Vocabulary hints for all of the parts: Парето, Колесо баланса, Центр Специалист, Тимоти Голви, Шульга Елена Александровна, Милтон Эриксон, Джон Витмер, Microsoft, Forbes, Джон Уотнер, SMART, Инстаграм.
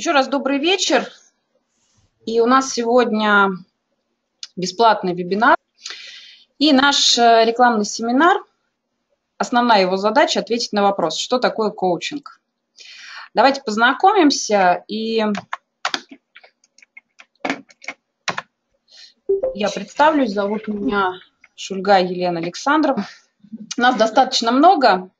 Еще раз добрый вечер. И у нас сегодня бесплатный вебинар. И наш рекламный семинар, основная его задача – ответить на вопрос, что такое коучинг. Давайте познакомимся. И я представлюсь, зовут меня Шульга Елена Александровна. Нас достаточно много.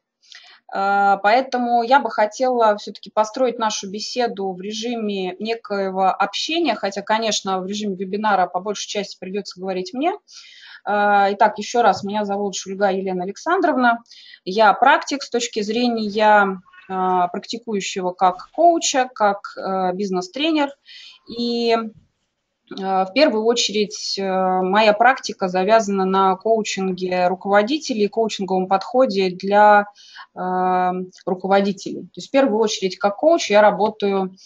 Поэтому я бы хотела все-таки построить нашу беседу в режиме некоего общения, хотя, конечно, в режиме вебинара по большей части придется говорить мне. Итак, еще раз, меня зовут Шульга Елена Александровна. Я практик с точки зрения практикующего как коуча, как бизнес-тренер. И в первую очередь моя практика завязана на коучинге руководителей, коучинговом подходе для руководителей. То есть в первую очередь как коуч я работаю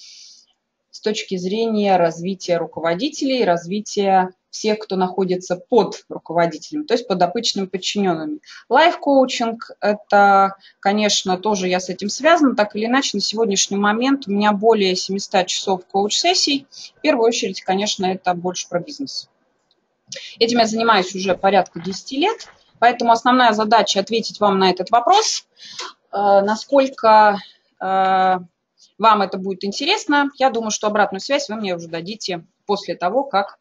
с точки зрения развития руководителей, развития всех, кто находится под руководителем, то есть под подопытными подчиненными. Лайф-коучинг – это, конечно, тоже я с этим связана, так или иначе, на сегодняшний момент у меня более 700 часов коуч-сессий. В первую очередь, конечно, это больше про бизнес. Этим я занимаюсь уже порядка 10 лет, поэтому основная задача – ответить вам на этот вопрос, насколько вам это будет интересно. Я думаю, что обратную связь вы мне уже дадите после того, как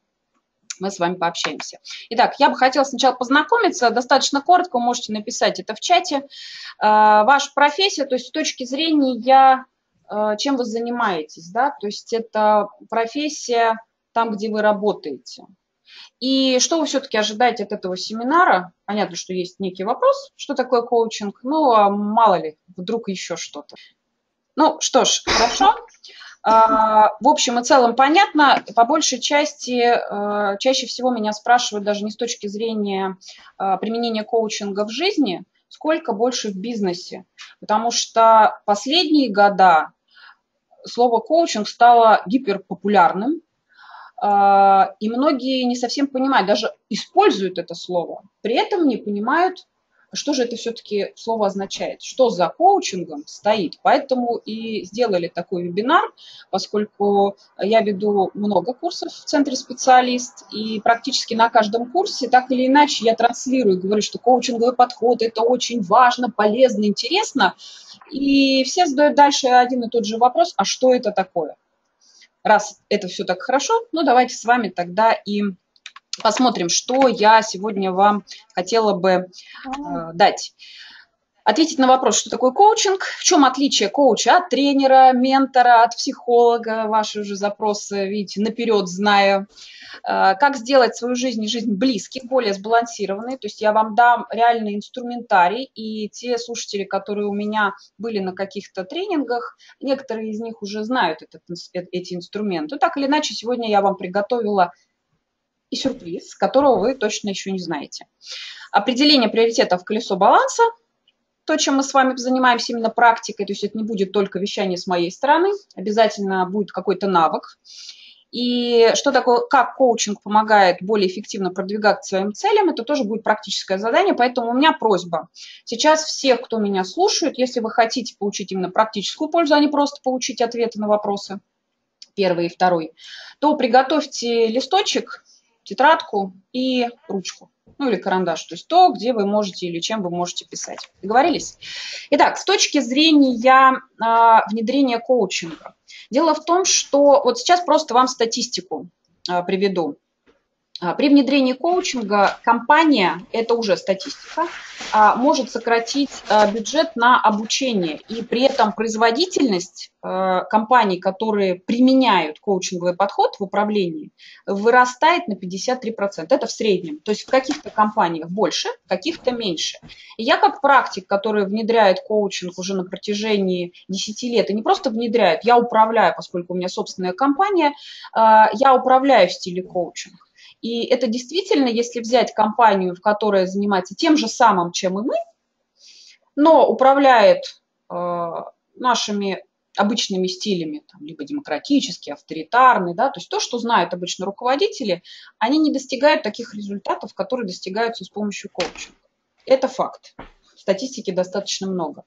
мы с вами пообщаемся. Итак, я бы хотела сначала познакомиться. Достаточно коротко, вы можете написать это в чате. Ваша профессия, то есть с точки зрения, чем вы занимаетесь, да, то есть это профессия там, где вы работаете. И что вы все-таки ожидаете от этого семинара? Понятно, что есть некий вопрос, что такое коучинг, ну, а мало ли, вдруг еще что-то. Ну, что ж, хорошо. В общем и целом понятно, по большей части, чаще всего меня спрашивают даже не с точки зрения применения коучинга в жизни, сколько больше в бизнесе, потому что последние года слово коучинг стало гиперпопулярным, и многие не совсем понимают, даже используют это слово, при этом не понимают, что же это все-таки слово означает, что за коучингом стоит. Поэтому и сделали такой вебинар, поскольку я веду много курсов в Центре Специалист, и практически на каждом курсе так или иначе я транслирую, говорю, что коучинговый подход – это очень важно, полезно, интересно. И все задают дальше один и тот же вопрос, а что это такое? Раз это все так хорошо, ну давайте с вами тогда и посмотрим, что я сегодня вам хотела бы дать. Ответить на вопрос, что такое коучинг, в чем отличие коуча от тренера, ментора, от психолога, ваши уже запросы, видите, наперед знаю. Как сделать свою жизнь и жизнь близких, более сбалансированной, то есть я вам дам реальный инструментарий, и те слушатели, которые у меня были на каких-то тренингах, некоторые из них уже знают эти инструменты. Так или иначе, сегодня я вам приготовила и сюрприз, которого вы точно еще не знаете. Определение приоритетов «Колесо баланса», то, чем мы с вами занимаемся именно практикой, то есть это не будет только вещание с моей стороны, обязательно будет какой-то навык. И что такое, как коучинг помогает более эффективно продвигаться к своим целям, это тоже будет практическое задание, поэтому у меня просьба. Сейчас всех, кто меня слушает, если вы хотите получить именно практическую пользу, а не просто получить ответы на вопросы, первый и второй, то приготовьте листочек, тетрадку и ручку, ну или карандаш, то есть то, где вы можете или чем вы можете писать. Договорились? Итак, с точки зрения внедрения коучинга. Дело в том, что вот сейчас просто вам статистику приведу. При внедрении коучинга компания, это уже статистика, может сократить бюджет на обучение. И при этом производительность компаний, которые применяют коучинговый подход в управлении, вырастает на 53%. Это в среднем. То есть в каких-то компаниях больше, в каких-то меньше. И я как практик, который внедряет коучинг уже на протяжении 10 лет, и не просто внедряет, я управляю, поскольку у меня собственная компания, я управляю в стиле коучинг. И это действительно, если взять компанию, в которой занимается тем же самым, чем и мы, но управляет нашими обычными стилями, там, либо демократический, авторитарный, да, то есть то, что знают обычно руководители, они не достигают таких результатов, которые достигаются с помощью коучинга. Это факт. статистики достаточно много.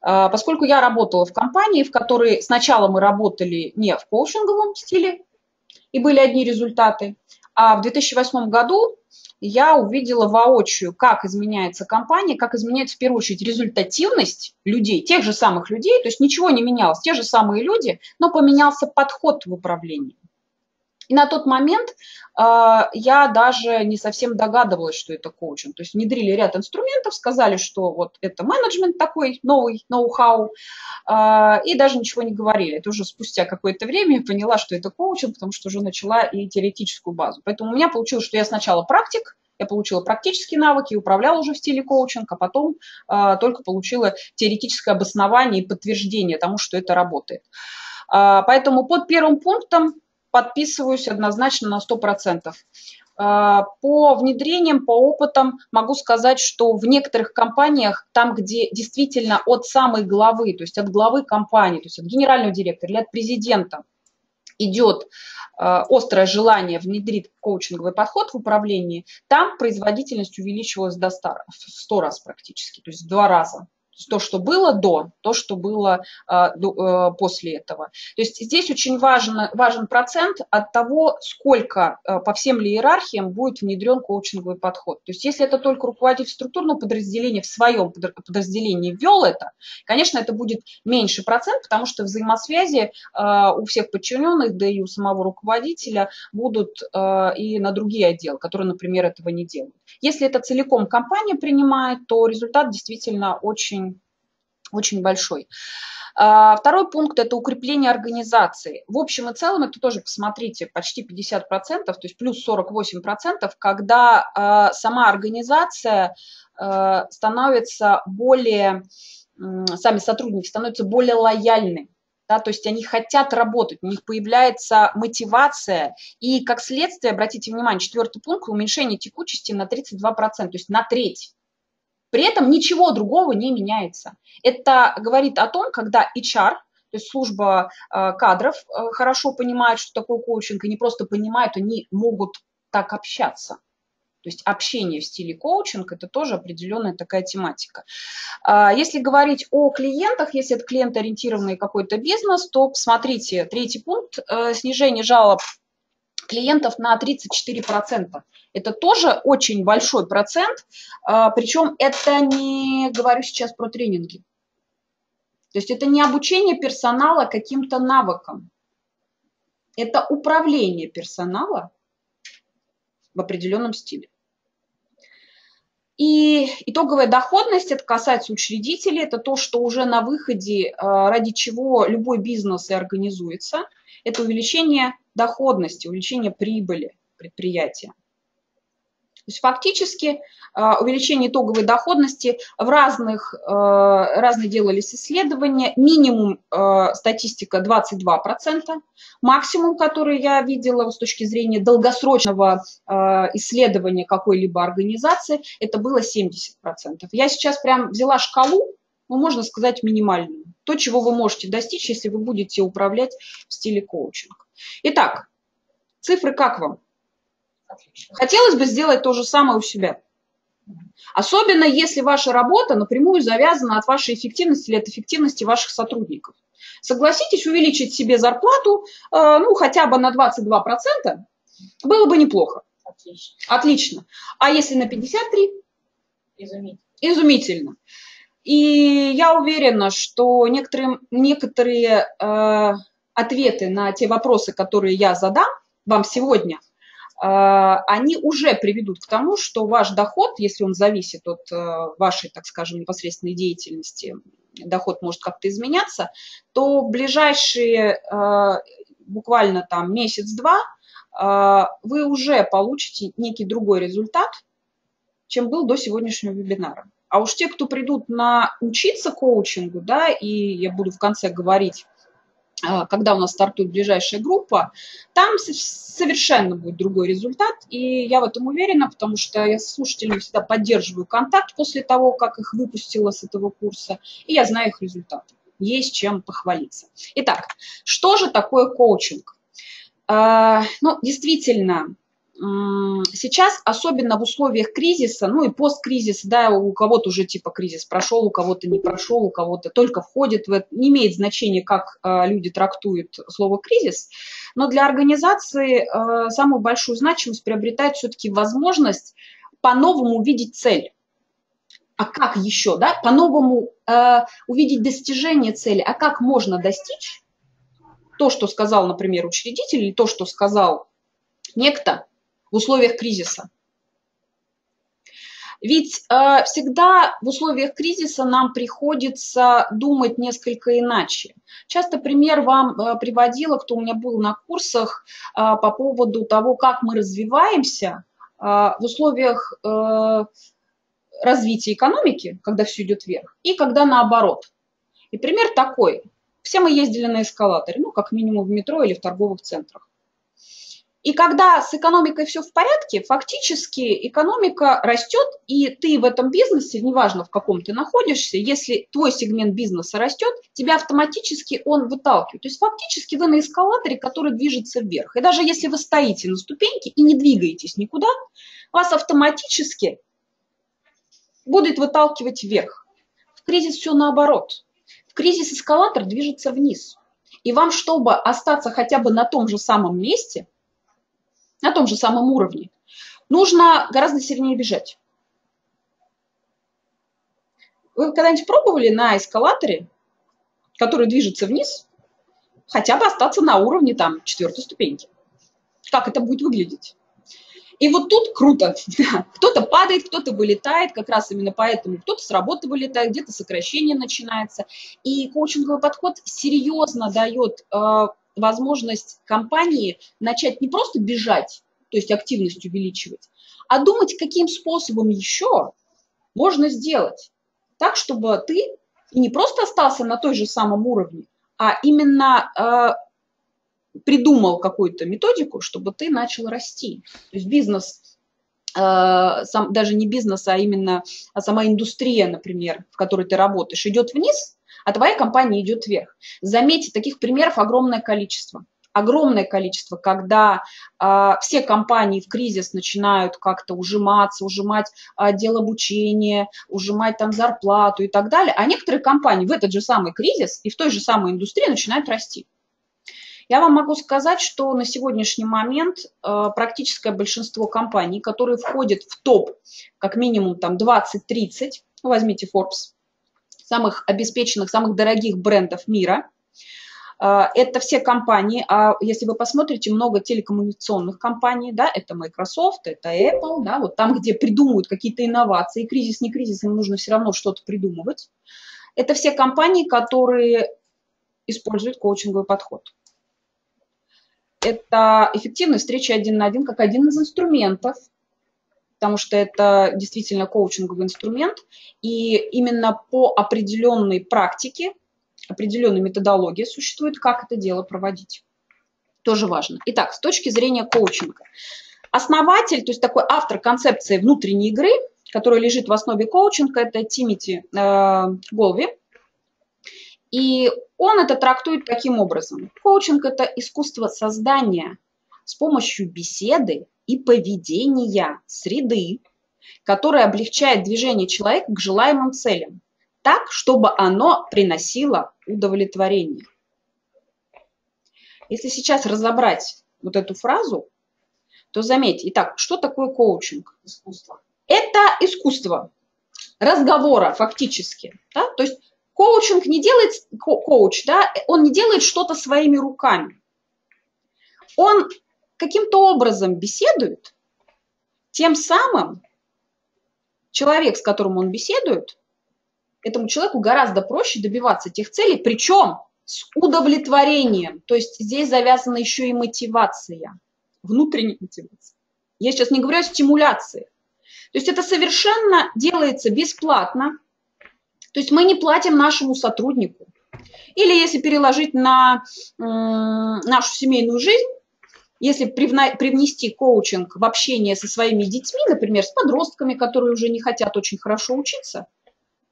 Поскольку я работала в компании, в которой сначала мы работали не в коучинговом стиле, и были одни результаты, а в 2008 году я увидела воочию, как изменяется компания, как изменяется в первую очередь результативность людей, тех же самых людей, то есть ничего не менялось, те же самые люди, но поменялся подход в управлении. И на тот момент я даже не совсем догадывалась, что это коучинг. То есть внедрили ряд инструментов, сказали, что вот это менеджмент такой, новый, ноу-хау, и даже ничего не говорили. Это уже спустя какое-то время я поняла, что это коучинг, потому что уже начала и теоретическую базу. Поэтому у меня получилось, что я сначала практик, я получила практические навыки, управляла уже в стиле коучинг, а потом только получила теоретическое обоснование и подтверждение тому, что это работает. Поэтому под первым пунктом подписываюсь однозначно на 100%. По внедрениям, по опытам могу сказать, что в некоторых компаниях, там, где действительно от самой главы, то есть от главы компании, то есть от генерального директора или от президента идет острое желание внедрить коучинговый подход в управлении, там производительность увеличивалась до 100 раз практически, то есть в 2 раза. То, что было до, то, что было после этого. То есть здесь очень важен процент от того, сколько по всем ли иерархиям будет внедрен коучинговый подход. То есть если это только руководитель структурного подразделения в своем подразделении ввел это, конечно, это будет меньше процент, потому что взаимосвязи у всех подчиненных, да и у самого руководителя будут и на другие отделы, которые, например, этого не делают. Если это целиком компания принимает, то результат действительно очень большой. Второй пункт – это укрепление организации. В общем и целом, это тоже, посмотрите, почти 50%, то есть плюс 48%, когда сама организация становится более, сами сотрудники становятся более лояльны. Да, то есть они хотят работать, у них появляется мотивация. И как следствие, обратите внимание, 4-й пункт – уменьшение текучести на 32%, то есть на треть. При этом ничего другого не меняется. Это говорит о том, когда HR, то есть служба кадров, хорошо понимает, что такое коучинг, и не просто понимают, они могут так общаться. То есть общение в стиле коучинг – это тоже определенная такая тематика. Если говорить о клиентах, если это клиентоориентированный какой-то бизнес, то посмотрите, 3-й пункт – снижение жалоб клиентов на 34%. Это тоже очень большой процент, причем это не говорю сейчас про тренинги. То есть это не обучение персонала каким-то навыкам, это управление персонала в определенном стиле. И итоговая доходность, это касается учредителей, это то, что уже на выходе, ради чего любой бизнес и организуется, это увеличение доходности, увеличение прибыли предприятия. То есть фактически увеличение итоговой доходности в разные делались исследования. Минимум статистика 22%, максимум, который я видела с точки зрения долгосрочного исследования какой-либо организации, это было 70%. Я сейчас прям взяла шкалу, ну, можно сказать, минимальную. То, чего вы можете достичь, если вы будете управлять в стиле коучинг. Итак, цифры как вам? Хотелось бы сделать то же самое у себя. Особенно, если ваша работа напрямую завязана от вашей эффективности или от эффективности ваших сотрудников. Согласитесь, увеличить себе зарплату, ну, хотя бы на 22% было бы неплохо. Отлично. А если на 53%? Изумительно. И я уверена, что некоторые ответы на те вопросы, которые я задам вам сегодня, они уже приведут к тому, что ваш доход, если он зависит от вашей, так скажем, непосредственной деятельности, доход может как-то изменяться, то в ближайшие буквально там месяц-два вы уже получите некий другой результат, чем был до сегодняшнего вебинара. А уж те, кто придут учиться коучингу, да, и я буду в конце говорить, когда у нас стартует ближайшая группа, там совершенно будет другой результат, и я в этом уверена, потому что я с слушателями всегда поддерживаю контакт после того, как их выпустила с этого курса, и я знаю их результаты, есть чем похвалиться. Итак, что же такое коучинг? Ну, действительно, сейчас, особенно в условиях кризиса, ну и посткризиса, да, у кого-то уже типа кризис прошел, у кого-то не прошел, у кого-то только входит в это, не имеет значения, как люди трактуют слово кризис, но для организации самую большую значимость приобретает все-таки возможность по-новому увидеть цель. А как еще, да, по-новому увидеть достижение цели, а как можно достичь то, что сказал, например, учредитель, или то, что сказал некто, в условиях кризиса. Ведь всегда в условиях кризиса нам приходится думать несколько иначе. Часто пример вам приводила, кто у меня был на курсах, по поводу того, как мы развиваемся в условиях развития экономики, когда все идет вверх, и когда наоборот. И пример такой. Все мы ездили на эскалаторе, ну, как минимум в метро или в торговых центрах. И когда с экономикой все в порядке, фактически экономика растет, и ты в этом бизнесе, неважно в каком ты находишься, если твой сегмент бизнеса растет, тебя автоматически он выталкивает. То есть фактически вы на эскалаторе, который движется вверх. И даже если вы стоите на ступеньке и не двигаетесь никуда, вас автоматически будет выталкивать вверх. В кризис все наоборот. В кризис эскалатор движется вниз. И вам, чтобы остаться хотя бы на том же самом месте, на том же самом уровне, нужно гораздо сильнее бежать. Вы когда-нибудь пробовали на эскалаторе, который движется вниз, хотя бы остаться на уровне там 4-й ступеньки? Как это будет выглядеть? И вот тут круто. Кто-то падает, кто-то вылетает, как раз именно поэтому кто-то с работы вылетает, где-то сокращение начинается. И коучинговый подход серьезно дает возможность компании начать не просто бежать, то есть активность увеличивать, а думать, каким способом еще можно сделать так, чтобы ты не просто остался на той же самом уровне, а именно придумал какую-то методику, чтобы ты начал расти. То есть бизнес, сам, даже не бизнес, а именно сама индустрия, например, в которой ты работаешь, идет вниз, а твоя компания идет вверх. Заметьте, таких примеров огромное количество. Огромное количество, когда все компании в кризис начинают как-то ужиматься, ужимать отдел обучения, ужимать там зарплату и так далее. А некоторые компании в этот же самый кризис и в той же самой индустрии начинают расти. Я вам могу сказать, что на сегодняшний момент практическое большинство компаний, которые входят в топ как минимум там 20-30, ну, возьмите Forbes, самых обеспеченных, самых дорогих брендов мира. Это все компании, а если вы посмотрите, много телекоммуникационных компаний, да, это Microsoft, это Apple, да, вот там, где придумывают какие-то инновации, кризис, не кризис, им нужно все равно что-то придумывать. Это все компании, которые используют коучинговый подход. Это эффективная встреча один на один, как один из инструментов, потому что это действительно коучинговый инструмент, и именно по определенной практике, определенной методологии существует, как это дело проводить. Тоже важно. Итак, с точки зрения коучинга. Основатель, то есть такой автор концепции внутренней игры, которая лежит в основе коучинга, это Тимоти Голви. И он это трактует таким образом. Коучинг – это искусство создания с помощью беседы и поведения среды, которая облегчает движение человека к желаемым целям, так, чтобы оно приносило удовлетворение. Если сейчас разобрать вот эту фразу, то заметьте, итак, что такое коучинг? Искусство. Это искусство разговора фактически. Да? То есть коучинг не делает, коуч, да, он не делает что-то своими руками. Он каким-то образом беседует, тем самым человек, с которым он беседует, этому человеку гораздо проще добиваться тех целей, причем с удовлетворением. То есть здесь завязана еще и мотивация, внутренняя мотивация. Я сейчас не говорю о стимуляции. То есть это совершенно делается бесплатно. То есть мы не платим нашему сотруднику. Или если переложить на нашу семейную жизнь, если привнести коучинг в общение со своими детьми, например, с подростками, которые уже не хотят очень хорошо учиться,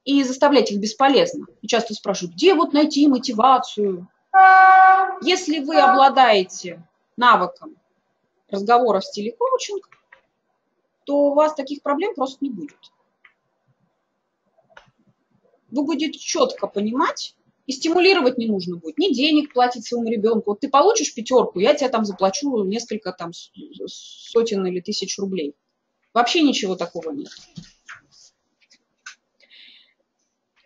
и заставлять их бесполезно. И часто спрашивают, где вот найти мотивацию? Если вы обладаете навыком разговора в стиле коучинг, то у вас таких проблем просто не будет. Вы будете четко понимать, и стимулировать не нужно будет, ни денег платить своему ребенку. Вот ты получишь пятерку, я тебе там заплачу несколько там сотен или тысяч рублей. Вообще ничего такого нет.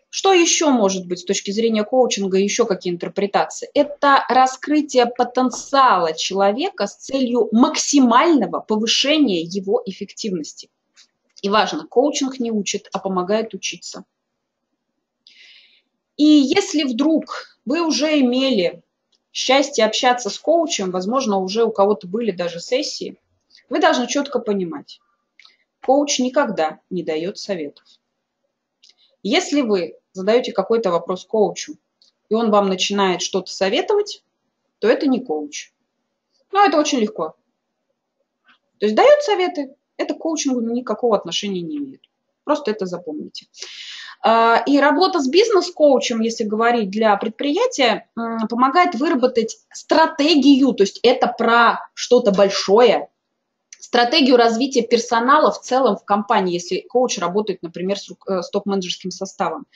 Что еще может быть с точки зрения коучинга, еще какие интерпретации? Это раскрытие потенциала человека с целью максимального повышения его эффективности. И важно, коучинг не учит, а помогает учиться. И если вдруг вы уже имели счастье общаться с коучем, возможно, уже у кого-то были даже сессии, вы должны четко понимать, коуч никогда не дает советов. Если вы задаете какой-то вопрос коучу, и он вам начинает что-то советовать, то это не коуч. Но это очень легко. То есть дает советы, это к коучингу никакого отношения не имеет. Просто это запомните. И работа с бизнес-коучем, если говорить для предприятия, помогает выработать стратегию, то есть это про что-то большое, стратегию развития персонала в целом в компании, если коуч работает, например, с топ-менеджерским составом.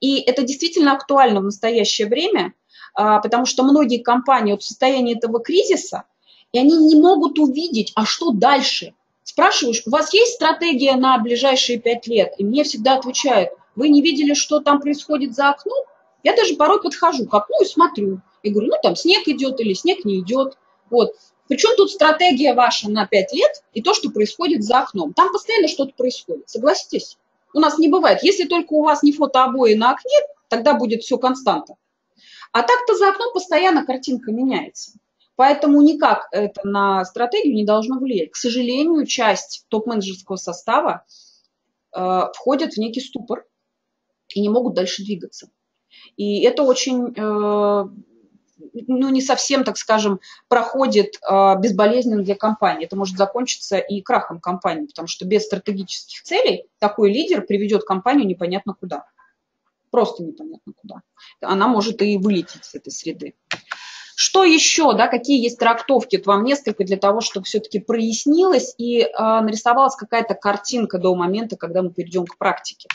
И это действительно актуально в настоящее время, потому что многие компании вот в состоянии этого кризиса, и они не могут увидеть, а что дальше. Спрашиваешь, у вас есть стратегия на ближайшие 5 лет? И мне всегда отвечают, вы не видели, что там происходит за окном? Я даже порой подхожу к окну и смотрю. И говорю, ну там снег идет или снег не идет. Вот. Причем тут стратегия ваша на 5 лет и то, что происходит за окном. Там постоянно что-то происходит, согласитесь? У нас не бывает. Если только у вас не фотообои на окне, тогда будет все константа. А так-то за окном постоянно картинка меняется. Поэтому никак это на стратегию не должно влиять. К сожалению, часть топ-менеджерского состава входит в некий ступор и не могут дальше двигаться. И это очень... не совсем, так скажем, проходит безболезненно для компании. Это может закончиться и крахом компании, потому что без стратегических целей такой лидер приведет компанию непонятно куда. Просто непонятно куда. Она может и вылететь из этой среды. Что еще, да, какие есть трактовки? Это вам несколько для того, чтобы все-таки прояснилось и нарисовалась какая-то картинка до момента, когда мы перейдем к практике.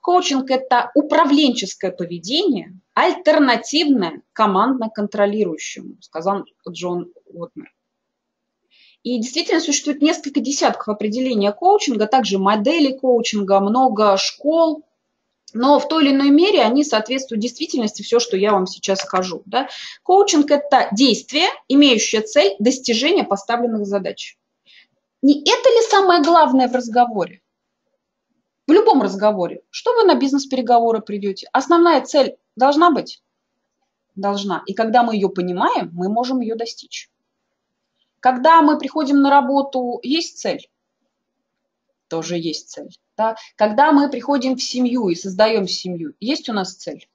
Коучинг – это управленческое поведение, альтернативное командно-контролирующему, сказал Джон Уотнер. И действительно существует несколько десятков определений коучинга, также моделей коучинга, много школ, но в той или иной мере они соответствуют действительности, все, что я вам сейчас скажу. Да? Коучинг – это действие, имеющее цель достижения поставленных задач. Не это ли самое главное в разговоре? В любом разговоре, что вы на бизнес-переговоры придете, основная цель должна быть? Должна. И когда мы ее понимаем, мы можем ее достичь. Когда мы приходим на работу, есть цель? Тоже есть цель. Да? Когда мы приходим в семью и создаем семью, есть у нас цель?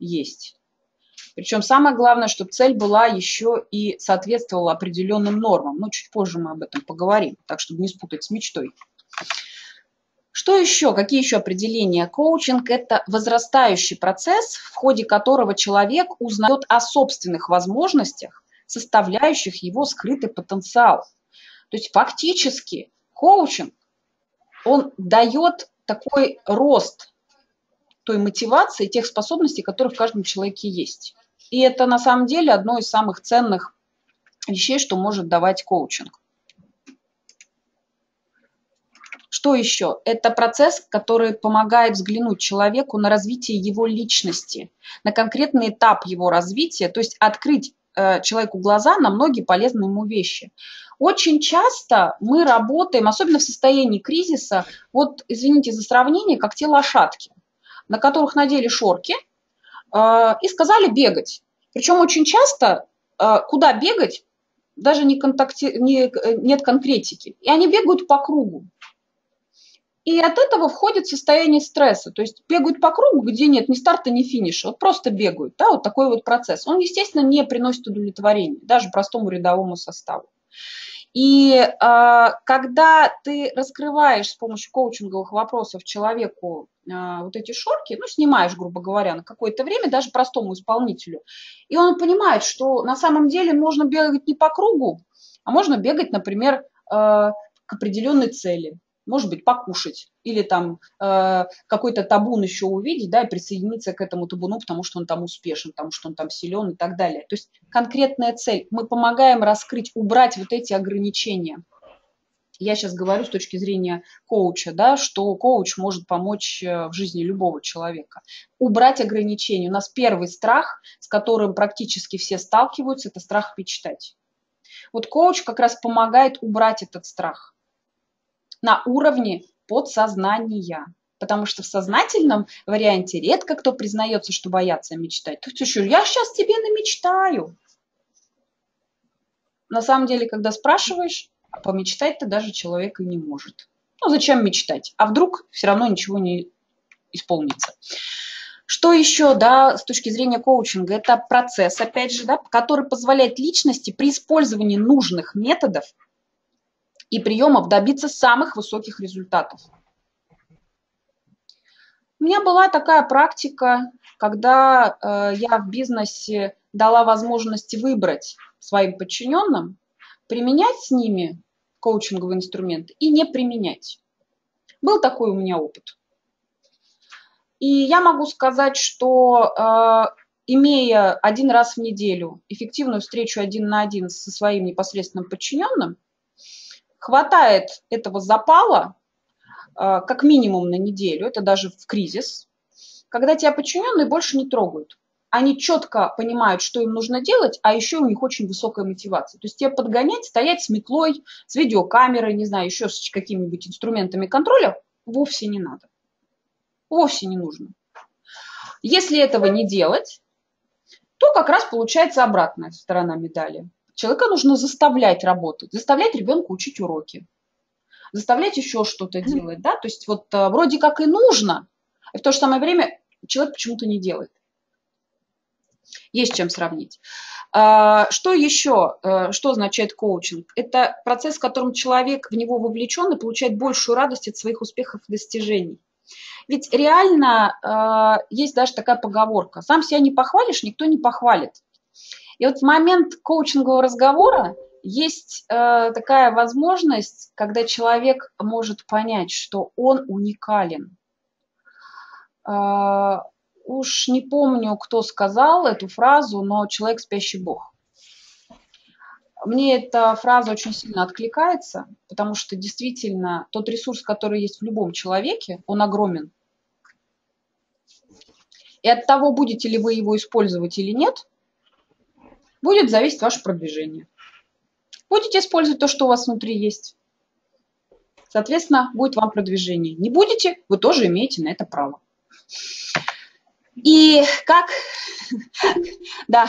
Есть. Причем самое главное, чтобы цель была еще и соответствовала определенным нормам. Но чуть позже мы об этом поговорим, так чтобы не спутать с мечтой. Что еще? Какие еще определения? Коучинг – это возрастающий процесс, в ходе которого человек узнает о собственных возможностях, составляющих его скрытый потенциал. То есть фактически коучинг, он дает такой рост той мотивации, тех способностей, которые в каждом человеке есть. И это на самом деле одно из самых ценных вещей, что может давать коучинг. Что еще? Это процесс, который помогает взглянуть человеку на развитие его личности, на конкретный этап его развития, то есть открыть человеку глаза на многие полезные ему вещи. Очень часто мы работаем, особенно в состоянии кризиса, вот, извините за сравнение, как те лошадки, на которых надели шорки и сказали бегать. Причем очень часто куда бегать, даже нет конкретики. И они бегают по кругу. И от этого входит состояние стресса. То есть бегают по кругу, где нет ни старта, ни финиша. Вот просто бегают. Да, вот такой вот процесс. Он, естественно, не приносит удовлетворения даже простому рядовому составу. И когда ты раскрываешь с помощью коучинговых вопросов человеку вот эти шорки, ну, снимаешь, грубо говоря, на какое-то время даже простому исполнителю, и он понимает, что на самом деле можно бегать не по кругу, А можно бегать, например, к определенной цели. Может быть, покушать или там какой-то табун еще увидеть, да, и присоединиться к этому табуну, потому что он там успешен, потому что он там силен и так далее. То есть конкретная цель. Мы помогаем раскрыть, убрать вот эти ограничения. Я сейчас говорю с точки зрения коуча, да, что коуч может помочь в жизни любого человека. Убрать ограничения. У нас первый страх, с которым практически все сталкиваются, это страх мечтать. Вот коуч как раз помогает убрать этот страх на уровне подсознания. Потому что в сознательном варианте редко кто признается, что боятся мечтать. Тут еще я сейчас тебе намечтаю. На самом деле, когда спрашиваешь, помечтать-то даже человек и не может. Ну, зачем мечтать? А вдруг все равно ничего не исполнится. Что еще, да, с точки зрения коучинга? Это процесс, опять же, да, который позволяет личности при использовании нужных методов и приемов добиться самых высоких результатов. У меня была такая практика, когда я в бизнесе дала возможность выбрать своим подчиненным, применять с ними коучинговые инструменты и не применять. Был такой у меня опыт. И я могу сказать, что имея один раз в неделю эффективную встречу один на один со своим непосредственным подчиненным, хватает этого запала как минимум на неделю, это даже в кризис, когда тебя подчиненные больше не трогают. Они четко понимают, что им нужно делать, а еще у них очень высокая мотивация. То есть тебя подгонять, стоять с метлой, с видеокамерой, не знаю, еще с какими-нибудь инструментами контроля вовсе не надо. Вовсе не нужно. Если этого не делать, то как раз получается обратная сторона медали. Человека нужно заставлять работать, заставлять ребенка учить уроки, заставлять еще что-то делать, да, то есть вот вроде как и нужно, и в то же самое время человек почему-то не делает. Есть чем сравнить. Что еще, что означает коучинг? Это процесс, в котором человек в него вовлечен и получает большую радость от своих успехов и достижений. Ведь реально есть даже такая поговорка: сам себя не похвалишь, никто не похвалит. И вот в момент коучингового разговора есть такая возможность, когда человек может понять, что он уникален. Уж не помню, кто сказал эту фразу, но «человек – спящий бог». Мне эта фраза очень сильно откликается, потому что действительно тот ресурс, который есть в любом человеке, он огромен. И от того, будете ли вы его использовать или нет, будет зависеть ваше продвижение. Будете использовать то, что у вас внутри есть. Соответственно, будет вам продвижение. Не будете, вы тоже имеете на это право. И как да,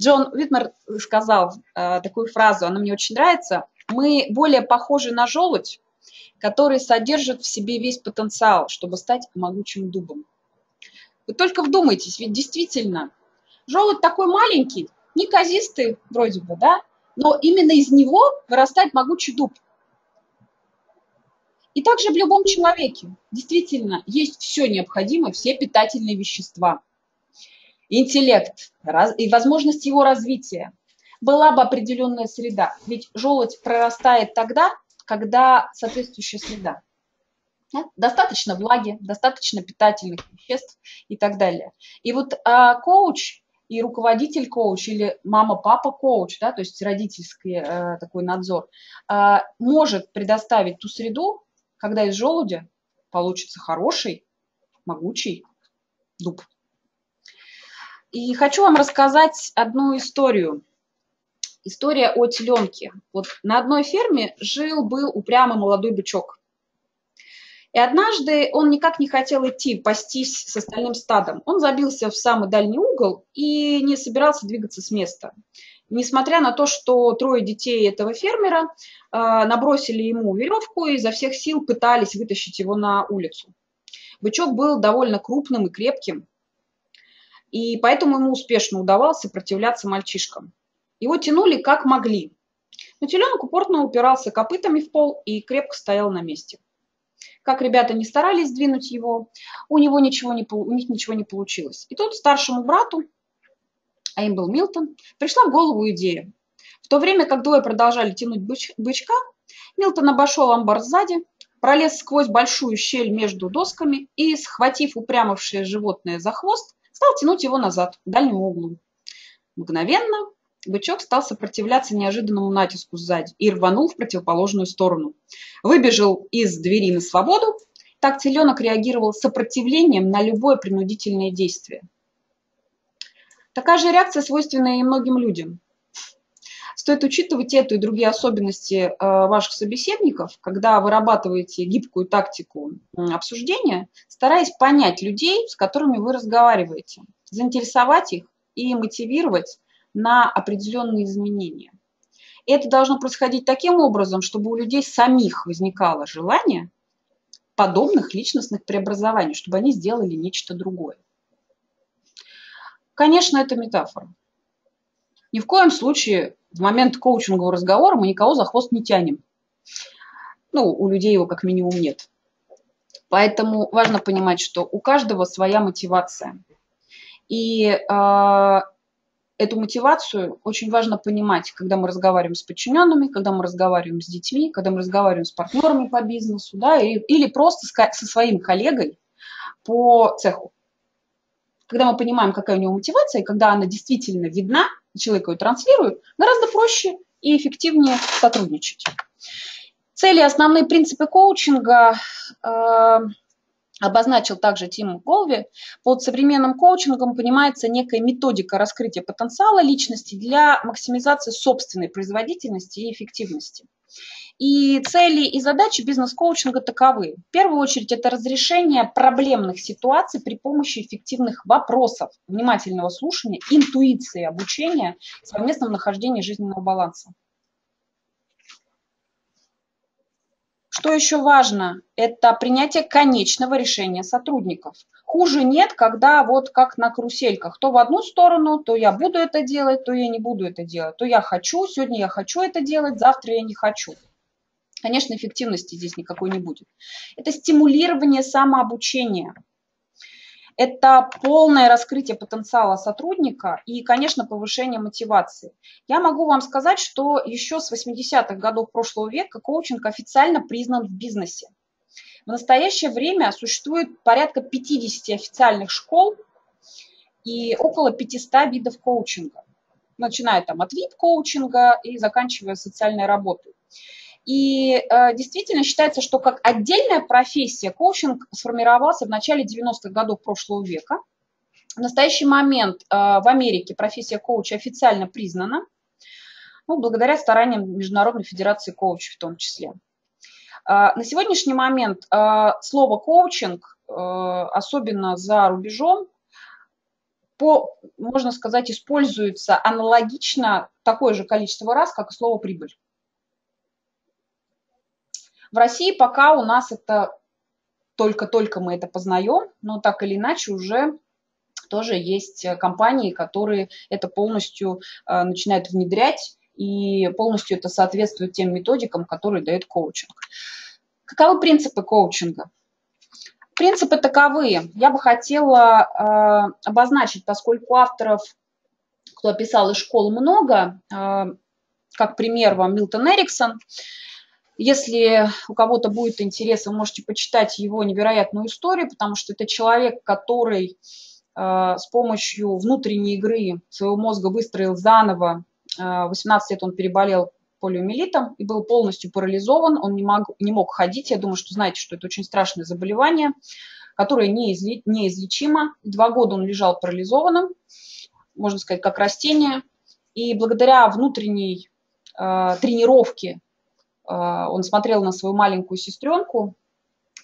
Джон Витмер сказал такую фразу, она мне очень нравится. Мы более похожи на желудь, который содержит в себе весь потенциал, чтобы стать могучим дубом. Вы только вдумайтесь, ведь действительно, желудь такой маленький, неказистый вроде бы, да, но именно из него вырастает могучий дуб. И также в любом человеке действительно есть все необходимое, все питательные вещества, интеллект и возможность его развития. Была бы определенная среда, ведь желудь прорастает тогда, когда соответствующая среда. Достаточно влаги, достаточно питательных веществ и так далее. И вот коуч и руководитель-коуч или мама-папа-коуч, да, то есть родительский такой надзор, может предоставить ту среду, когда из желудя получится хороший, могучий дуб. И хочу вам рассказать одну историю. История о теленке. Вот на одной ферме жил-был упрямый молодой бычок. И однажды он никак не хотел идти пастись с остальным стадом. Он забился в самый дальний угол и не собирался двигаться с места. Несмотря на то, что трое детей этого фермера набросили ему веревку и изо всех сил пытались вытащить его на улицу. Бычок был довольно крупным и крепким, и поэтому ему успешно удавалось сопротивляться мальчишкам. Его тянули как могли. Но теленок упорно упирался копытами в пол и крепко стоял на месте. Как ребята не старались сдвинуть его, у них ничего не получилось. И тут старшему брату, а им был Милтон, пришла в голову идея. В то время как двое продолжали тянуть бычка, Милтон обошел амбар сзади, пролез сквозь большую щель между досками и, схватив упрямившее животное за хвост, стал тянуть его назад, к дальнему углу. Мгновенно бычок стал сопротивляться неожиданному натиску сзади и рванул в противоположную сторону. Выбежал из двери на свободу. Так теленок реагировал сопротивлением на любое принудительное действие. Такая же реакция свойственна и многим людям. Стоит учитывать эту и другие особенности ваших собеседников, когда вырабатываете гибкую тактику обсуждения, стараясь понять людей, с которыми вы разговариваете, заинтересовать их и мотивировать на определенные изменения. И это должно происходить таким образом, чтобы у людей самих возникало желание подобных личностных преобразований, чтобы они сделали нечто другое. Конечно, это метафора. Ни в коем случае в момент коучингового разговора мы никого за хвост не тянем. Ну, у людей его как минимум нет. Поэтому важно понимать, что у каждого своя мотивация. И эту мотивацию очень важно понимать, когда мы разговариваем с подчиненными, когда мы разговариваем с детьми, когда мы разговариваем с партнерами по бизнесу, да, или просто со своим коллегой по цеху. Когда мы понимаем, какая у него мотивация, и когда она действительно видна, человек ее транслирует, гораздо проще и эффективнее сотрудничать. Цели и основные принципы коучинга обозначил также Тим Голви. Под современным коучингом понимается некая методика раскрытия потенциала личности для максимизации собственной производительности и эффективности. И цели и задачи бизнес-коучинга таковы. В первую очередь это разрешение проблемных ситуаций при помощи эффективных вопросов, внимательного слушания, интуиции, обучения, совместного нахождения жизненного баланса. Что еще важно, это принятие конечного решения сотрудников. Хуже нет, когда вот как на карусельках. То в одну сторону, то я буду это делать, то я не буду это делать. То я хочу, сегодня я хочу это делать, завтра я не хочу. Конечно, эффективности здесь никакой не будет. Это стимулирование самообучения. Это полное раскрытие потенциала сотрудника и, конечно, повышение мотивации. Я могу вам сказать, что еще с 80-х годов прошлого века коучинг официально признан в бизнесе. В настоящее время существует порядка 50 официальных школ и около 500 видов коучинга, начиная там от вип-коучинга и заканчивая социальной работой. И действительно считается, что как отдельная профессия коучинг сформировался в начале 90-х годов прошлого века. В настоящий момент в Америке профессия коуча официально признана, ну, благодаря стараниям Международной федерации коучей в том числе. На сегодняшний момент слово «коучинг», особенно за рубежом, можно сказать, используется аналогично такое же количество раз, как и слово «прибыль». В России пока у нас это только-только мы это познаем, но так или иначе уже тоже есть компании, которые это полностью начинают внедрять и полностью это соответствует тем методикам, которые дает коучинг. Каковы принципы коучинга? Принципы таковые. Я бы хотела обозначить, поскольку авторов, кто описал из школ, много, как пример вам Милтон Эриксон. Если у кого-то будет интерес, вы можете почитать его невероятную историю, потому что это человек, который с помощью внутренней игры своего мозга выстроил заново. В 18 лет он переболел полиомиелитом и был полностью парализован, он не мог ходить. Я думаю, что знаете, что это очень страшное заболевание, которое неизлечимо. 2 года он лежал парализованным, можно сказать, как растение. И благодаря внутренней тренировке он смотрел на свою маленькую сестренку,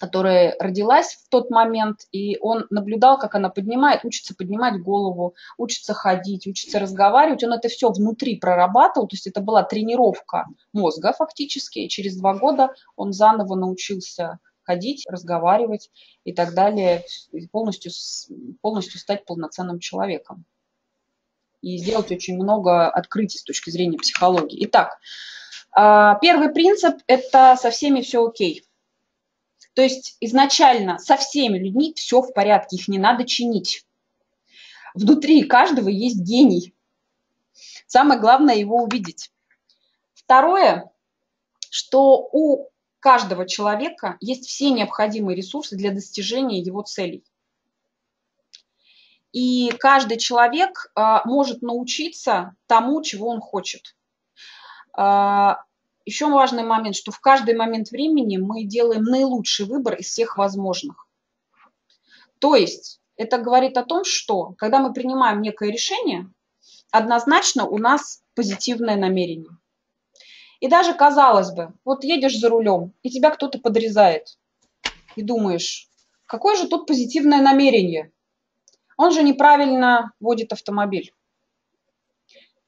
которая родилась в тот момент, и он наблюдал, как она учится поднимать голову, учится ходить, учится разговаривать. Он это все внутри прорабатывал, то есть это была тренировка мозга фактически. И через 2 года он заново научился ходить, разговаривать и так далее, и полностью стать полноценным человеком. И сделать очень много открытий с точки зрения психологии. Итак, первый принцип – это со всеми все окей. То есть изначально со всеми людьми все в порядке, их не надо чинить. Внутри каждого есть гений. Самое главное его увидеть. Второе, что у каждого человека есть все необходимые ресурсы для достижения его целей. И каждый человек может научиться тому, чего он хочет. Еще важный момент, что в каждый момент времени мы делаем наилучший выбор из всех возможных. То есть это говорит о том, что когда мы принимаем некое решение, однозначно у нас позитивное намерение. И даже, казалось бы, вот едешь за рулем, и тебя кто-то подрезает, и думаешь, какое же тут позитивное намерение? Он же неправильно водит автомобиль.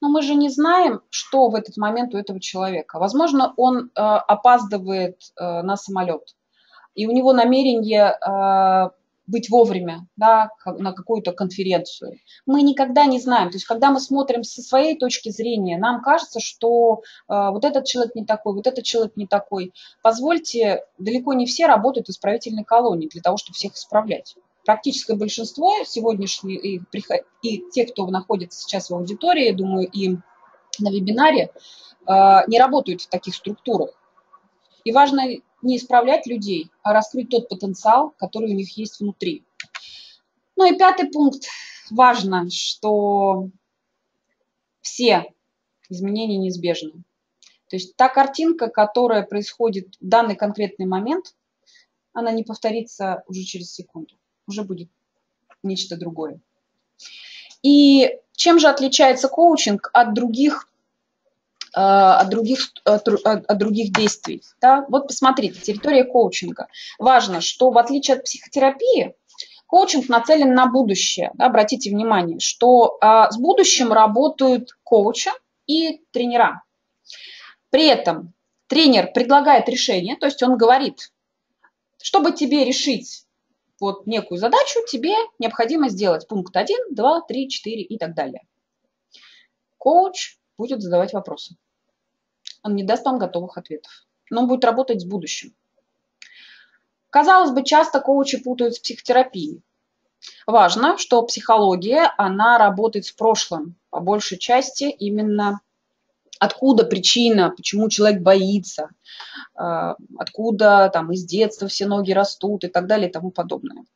Но мы же не знаем, что в этот момент у этого человека. Возможно, он опаздывает на самолет, и у него намерение быть вовремя, да, на какую-то конференцию. Мы никогда не знаем. То есть, когда мы смотрим со своей точки зрения, нам кажется, что вот этот человек не такой, вот этот человек не такой. Позвольте, далеко не все работают в исправительной колонии для того, чтобы всех исправлять. Практическое большинство сегодняшних и тех, кто находится сейчас в аудитории, думаю, и на вебинаре, не работают в таких структурах. И важно не исправлять людей, а раскрыть тот потенциал, который у них есть внутри. Ну и пятый пункт. Важно, что все изменения неизбежны. То есть та картинка, которая происходит в данный конкретный момент, она не повторится уже через секунду. Уже будет нечто другое. И чем же отличается коучинг от других действий? Да? Вот посмотрите, территория коучинга. Важно, что в отличие от психотерапии, коучинг нацелен на будущее. Да? Обратите внимание, что с будущим работают коучи и тренера. При этом тренер предлагает решение, то есть он говорит, чтобы тебе решить вот некую задачу, тебе необходимо сделать пункт 1, 2, 3, 4 и так далее. Коуч будет задавать вопросы. Он не даст вам готовых ответов, но он будет работать с будущим. Казалось бы, часто коучи путают с психотерапией. Важно, что психология, она работает с прошлым, по большей части именно откуда причина, почему человек боится, откуда там из детства все ноги растут и так далее и тому подобное.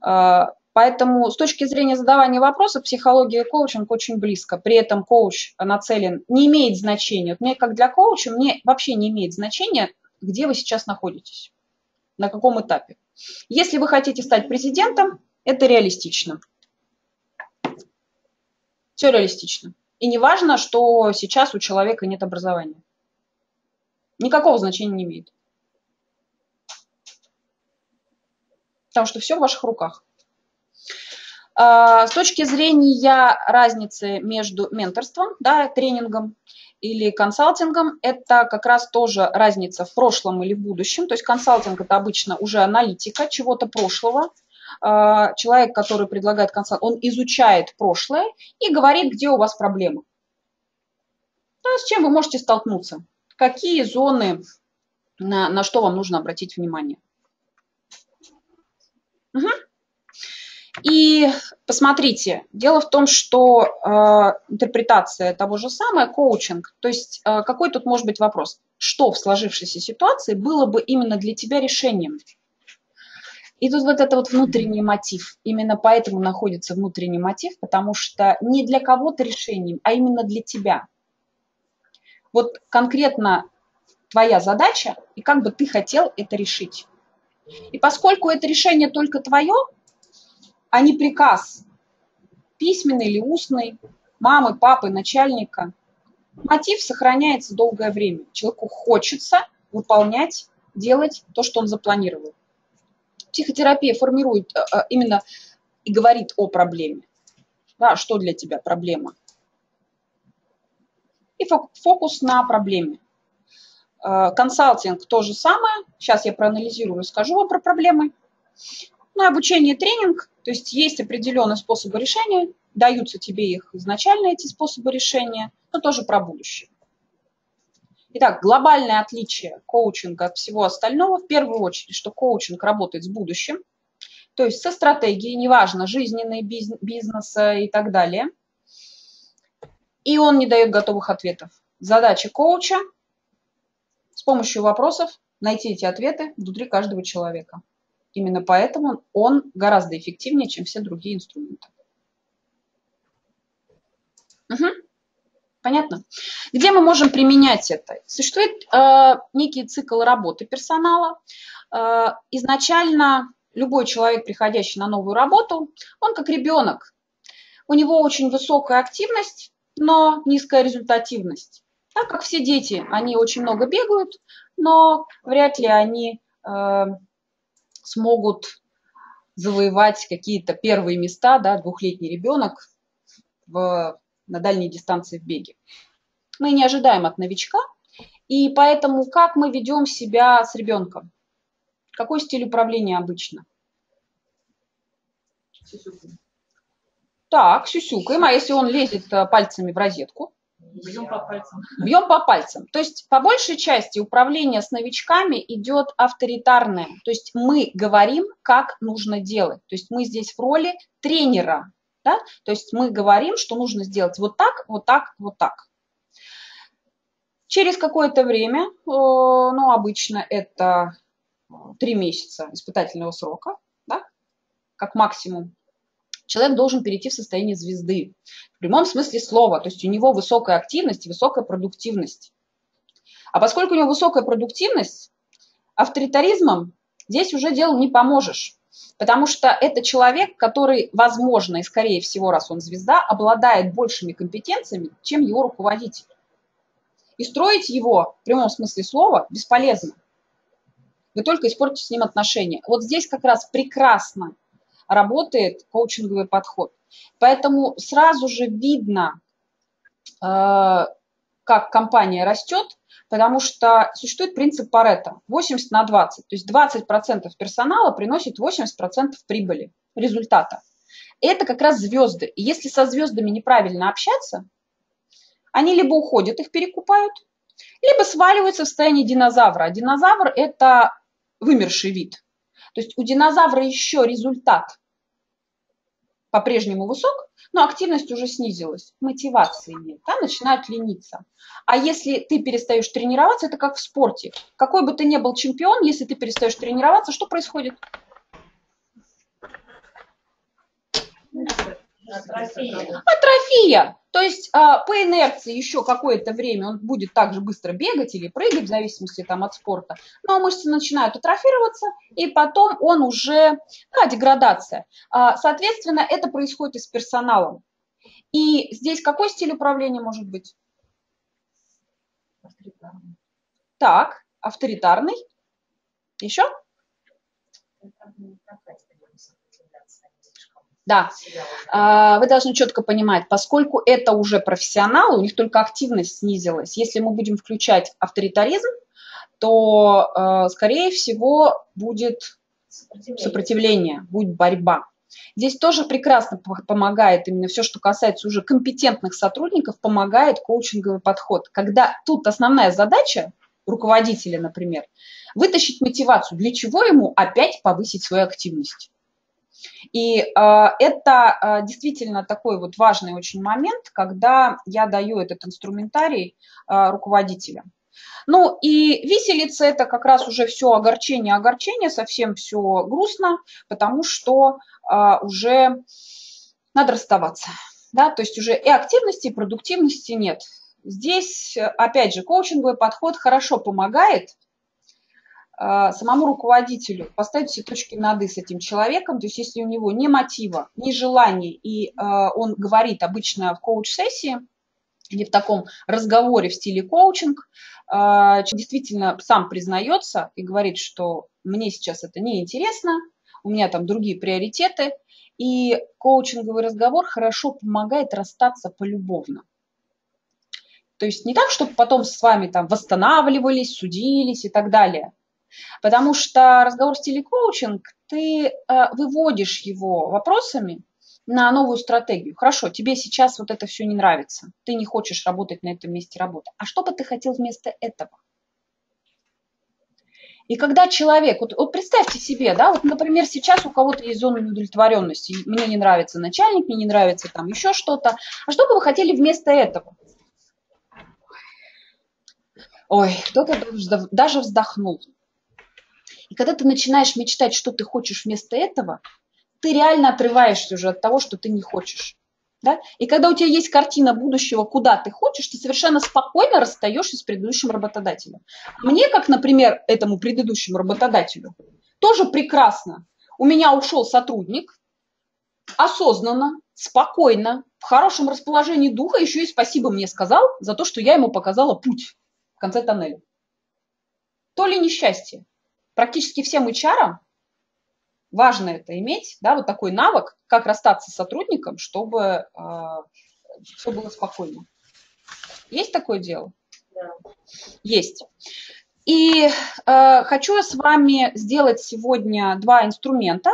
Поэтому с точки зрения задавания вопросов психология и коучинг очень близко. При этом коуч нацелен, не имеет значения. Вот мне как для коуча, мне вообще не имеет значения, где вы сейчас находитесь, на каком этапе. Если вы хотите стать президентом, это реалистично. Все реалистично. И не важно, что сейчас у человека нет образования. Никакого значения не имеет. Потому что все в ваших руках. С точки зрения разницы между менторством, да, тренингом или консалтингом, это как раз тоже разница в прошлом или в будущем. То есть консалтинг – это обычно уже аналитика чего-то прошлого. Человек, который предлагает консультацию, он изучает прошлое и говорит, где у вас проблемы. С чем вы можете столкнуться? Какие зоны, на что вам нужно обратить внимание? Угу. И посмотрите, дело в том, что интерпретация того же самого, коучинг, то есть какой тут может быть вопрос? Что в сложившейся ситуации было бы именно для тебя решением? И тут вот это вот внутренний мотив. Именно поэтому находится внутренний мотив, потому что не для кого-то решением, а именно для тебя. Вот конкретно твоя задача, и как бы ты хотел это решить. И поскольку это решение только твое, а не приказ, письменный или устный, мамы, папы, начальника, мотив сохраняется долгое время. Человеку хочется выполнять, делать то, что он запланировал. Психотерапия формирует именно и говорит о проблеме. Да, что для тебя проблема? И фокус на проблеме. Консалтинг то же самое. Сейчас я проанализирую и скажу вам про проблемы. На обучение тренинг. То есть есть определенные способы решения. Даются тебе их изначально, эти способы решения. Но тоже про будущее. Итак, глобальное отличие коучинга от всего остального, в первую очередь, что коучинг работает с будущим, то есть со стратегией, неважно, жизненной, бизнеса и так далее. И он не дает готовых ответов. Задача коуча с помощью вопросов найти эти ответы внутри каждого человека. Именно поэтому он гораздо эффективнее, чем все другие инструменты. Угу. Понятно? Где мы можем применять это? Существует некий цикл работы персонала. Изначально любой человек, приходящий на новую работу, он как ребенок. У него очень высокая активность, но низкая результативность. Так как все дети, они очень много бегают, но вряд ли они смогут завоевать какие-то первые места, да, двухлетний ребенок на дальней дистанции в беге. Мы не ожидаем от новичка, и поэтому как мы ведем себя с ребенком? Какой стиль управления обычно? Сюсюкаем. Так, сюсюкаем, а если он лезет пальцами в розетку? Бьем по пальцам. Бьем по пальцам. То есть по большей части управление с новичками идет авторитарное. То есть мы говорим, как нужно делать. То есть мы здесь в роли тренера. Да? То есть мы говорим, что нужно сделать вот так, вот так, вот так. Через какое-то время, ну, обычно это 3 месяца испытательного срока, да, как максимум, человек должен перейти в состояние звезды. В прямом смысле слова. То есть у него высокая активность и высокая продуктивность. А поскольку у него высокая продуктивность, авторитаризмом здесь уже делу не поможешь. Потому что это человек, который, возможно, и скорее всего, раз он звезда, обладает большими компетенциями, чем его руководитель. И строить его, в прямом смысле слова, бесполезно. Вы только испортите с ним отношения. Вот здесь как раз прекрасно работает коучинговый подход. Поэтому сразу же видно, как компания растет, потому что существует принцип Парето 80 на 20. То есть 20% персонала приносит 80% прибыли, результата. Это как раз звезды. И если со звездами неправильно общаться, они либо уходят, их перекупают, либо сваливаются в состояние динозавра. А динозавр – это вымерший вид. То есть у динозавра еще результат по-прежнему высок, но активность уже снизилась, мотивации нет, да, начинают лениться. А если ты перестаешь тренироваться, это как в спорте. Какой бы ты ни был чемпион, если ты перестаешь тренироваться, что происходит? Атрофия. Атрофия. То есть по инерции еще какое-то время он будет так же быстро бегать или прыгать, в зависимости там, от спорта. Но мышцы начинают атрофироваться, и потом он уже, да, деградация. Соответственно, это происходит и с персоналом. И здесь какой стиль управления может быть? Авторитарный. Так, авторитарный. Еще? Да, вы должны четко понимать, поскольку это уже профессионалы, у них только активность снизилась. Если мы будем включать авторитаризм, то, скорее всего, будет сопротивление, будет борьба. Здесь тоже прекрасно помогает именно все, что касается уже компетентных сотрудников, помогает коучинговый подход. Когда тут основная задача руководителя, например, вытащить мотивацию, для чего ему опять повысить свою активность. И это действительно такой вот важный очень момент, когда я даю этот инструментарий руководителям. Ну и виселица – это как раз уже все огорчение, совсем все грустно, потому что уже надо расставаться. Да? То есть уже и активности, и продуктивности нет. Здесь, опять же, коучинговый подход хорошо помогает самому руководителю поставить все точки над «и» с этим человеком. То есть если у него ни мотива, ни желания, и он говорит обычно в коуч-сессии или в таком разговоре в стиле коучинг, действительно сам признается и говорит, что мне сейчас это неинтересно, у меня там другие приоритеты, и коучинговый разговор хорошо помогает расстаться полюбовно. То есть не так, чтобы потом с вами там восстанавливались, судились и так далее. Потому что разговор в стиле коучинг, ты выводишь его вопросами на новую стратегию. Хорошо, тебе сейчас вот это все не нравится, ты не хочешь работать на этом месте работы. А что бы ты хотел вместо этого? И когда человек, вот представьте себе, да, вот, например, сейчас у кого-то есть зона неудовлетворенности, мне не нравится начальник, мне не нравится там еще что-то, а что бы вы хотели вместо этого? Ой, кто-то даже вздохнул. И когда ты начинаешь мечтать, что ты хочешь вместо этого, ты реально отрываешься уже от того, что ты не хочешь. Да? И когда у тебя есть картина будущего, куда ты хочешь, ты совершенно спокойно расстаешься с предыдущим работодателем. Мне, как, например, этому предыдущему работодателю, тоже прекрасно. У меня ушел сотрудник осознанно, спокойно, в хорошем расположении духа, еще и спасибо мне сказал за то, что я ему показала путь в конце тоннеля. То ли несчастье. Практически всем HR-ам важно это иметь, да, вот такой навык, как расстаться с сотрудником, чтобы все было спокойно. Есть такое дело? Да. Есть. И хочу я с вами сделать сегодня два инструмента.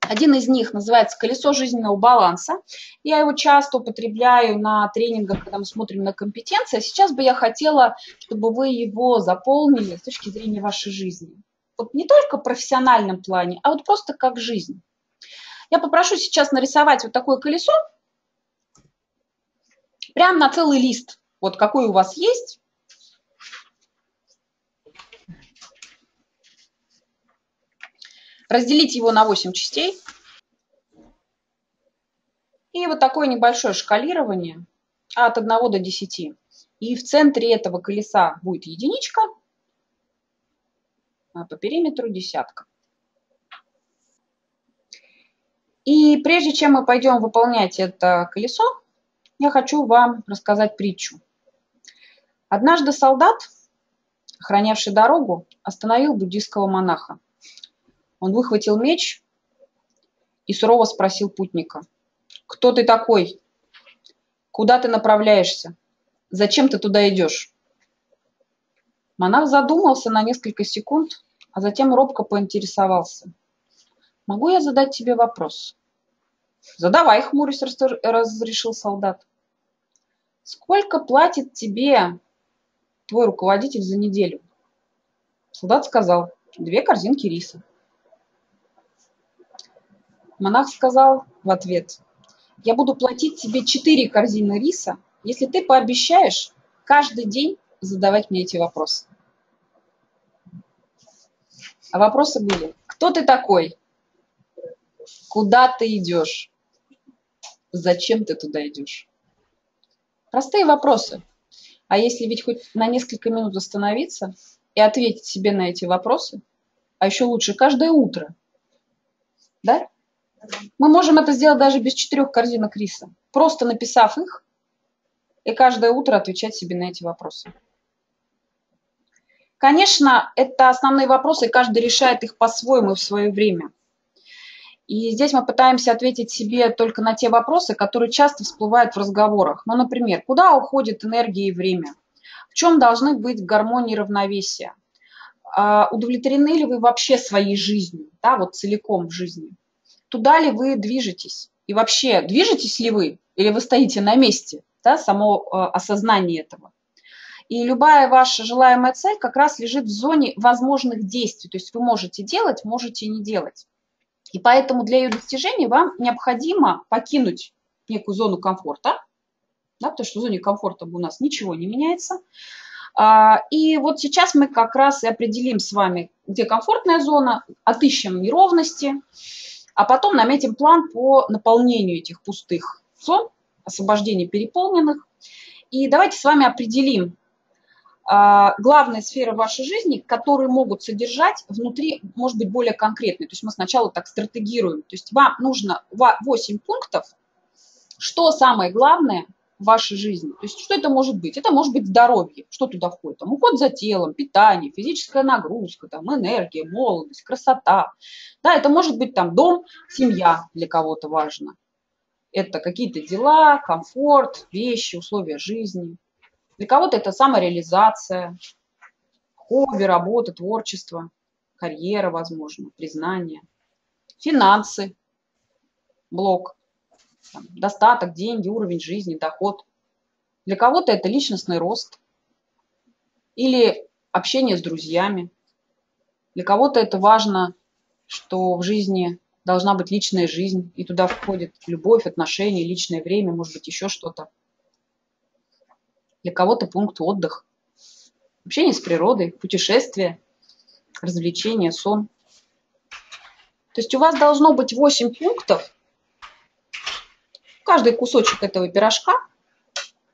Один из них называется «Колесо жизненного баланса». Я его часто употребляю на тренингах, когда мы смотрим на компетенции. Сейчас бы я хотела, чтобы вы его заполнили с точки зрения вашей жизни. Вот не только в профессиональном плане, а вот просто как жизнь. Я попрошу сейчас нарисовать вот такое колесо, прямо на целый лист, вот какой у вас есть. Разделить его на 8 частей. И вот такое небольшое шкалирование от 1 до 10. И в центре этого колеса будет единичка, а по периметру десятка. И прежде чем мы пойдем выполнять это колесо, я хочу вам рассказать притчу. Однажды солдат, охранявший дорогу, остановил буддийского монаха. Он выхватил меч и сурово спросил путника: «Кто ты такой? Куда ты направляешься? Зачем ты туда идешь?» Монах задумался на несколько секунд, а затем робко поинтересовался: «Могу я задать тебе вопрос?» «Задавай», — хмурясь, разрешил солдат. «Сколько платит тебе твой руководитель за неделю?» Солдат сказал: «2 корзинки риса». Монах сказал в ответ: «Я буду платить тебе 4 корзины риса, если ты пообещаешь каждый день задавать мне эти вопросы». А вопросы были: «Кто ты такой? Куда ты идешь? Зачем ты туда идешь?» Простые вопросы. А если ведь хоть на несколько минут остановиться и ответить себе на эти вопросы, а еще лучше каждое утро, да? Мы можем это сделать даже без 4 корзинок риса, просто написав их и каждое утро отвечать себе на эти вопросы. Конечно, это основные вопросы, и каждый решает их по-своему в свое время. И здесь мы пытаемся ответить себе только на те вопросы, которые часто всплывают в разговорах. Ну, например, куда уходит энергия и время? В чем должны быть гармония и равновесие? Удовлетворены ли вы вообще своей жизнью, да, вот целиком в жизни? Туда ли вы движетесь? И вообще, движетесь ли вы? Или вы стоите на месте? Да, само осознание этого. И любая ваша желаемая цель как раз лежит в зоне возможных действий. То есть вы можете делать, можете не делать. И поэтому для ее достижения вам необходимо покинуть некую зону комфорта, да, потому что в зоне комфорта у нас ничего не меняется. И вот сейчас мы как раз и определим с вами, где комфортная зона, отыщем неровности, а потом наметим план по наполнению этих пустых зон, освобождению переполненных. И давайте с вами определим главные сферы вашей жизни, которые могут содержать внутри, может быть, более конкретные. То есть мы сначала так стратегируем. То есть вам нужно 8 пунктов, что самое главное в вашей жизни. То есть что это может быть? Это может быть здоровье. Что туда входит? Там уход за телом, питание, физическая нагрузка, там, энергия, молодость, красота. Да, это может быть там дом, семья для кого-то важно. Это какие-то дела, комфорт, вещи, условия жизни. Для кого-то это самореализация, хобби, работа, творчество, карьера, возможно, признание, финансы, блок. Там, достаток, деньги, уровень жизни, доход. Для кого-то это личностный рост или общение с друзьями. Для кого-то это важно, что в жизни должна быть личная жизнь, и туда входит любовь, отношения, личное время, может быть, еще что-то. Для кого-то пункт отдых. общение с природой, путешествия, развлечения, сон. То есть у вас должно быть 8 пунктов. Каждый кусочек этого пирожка,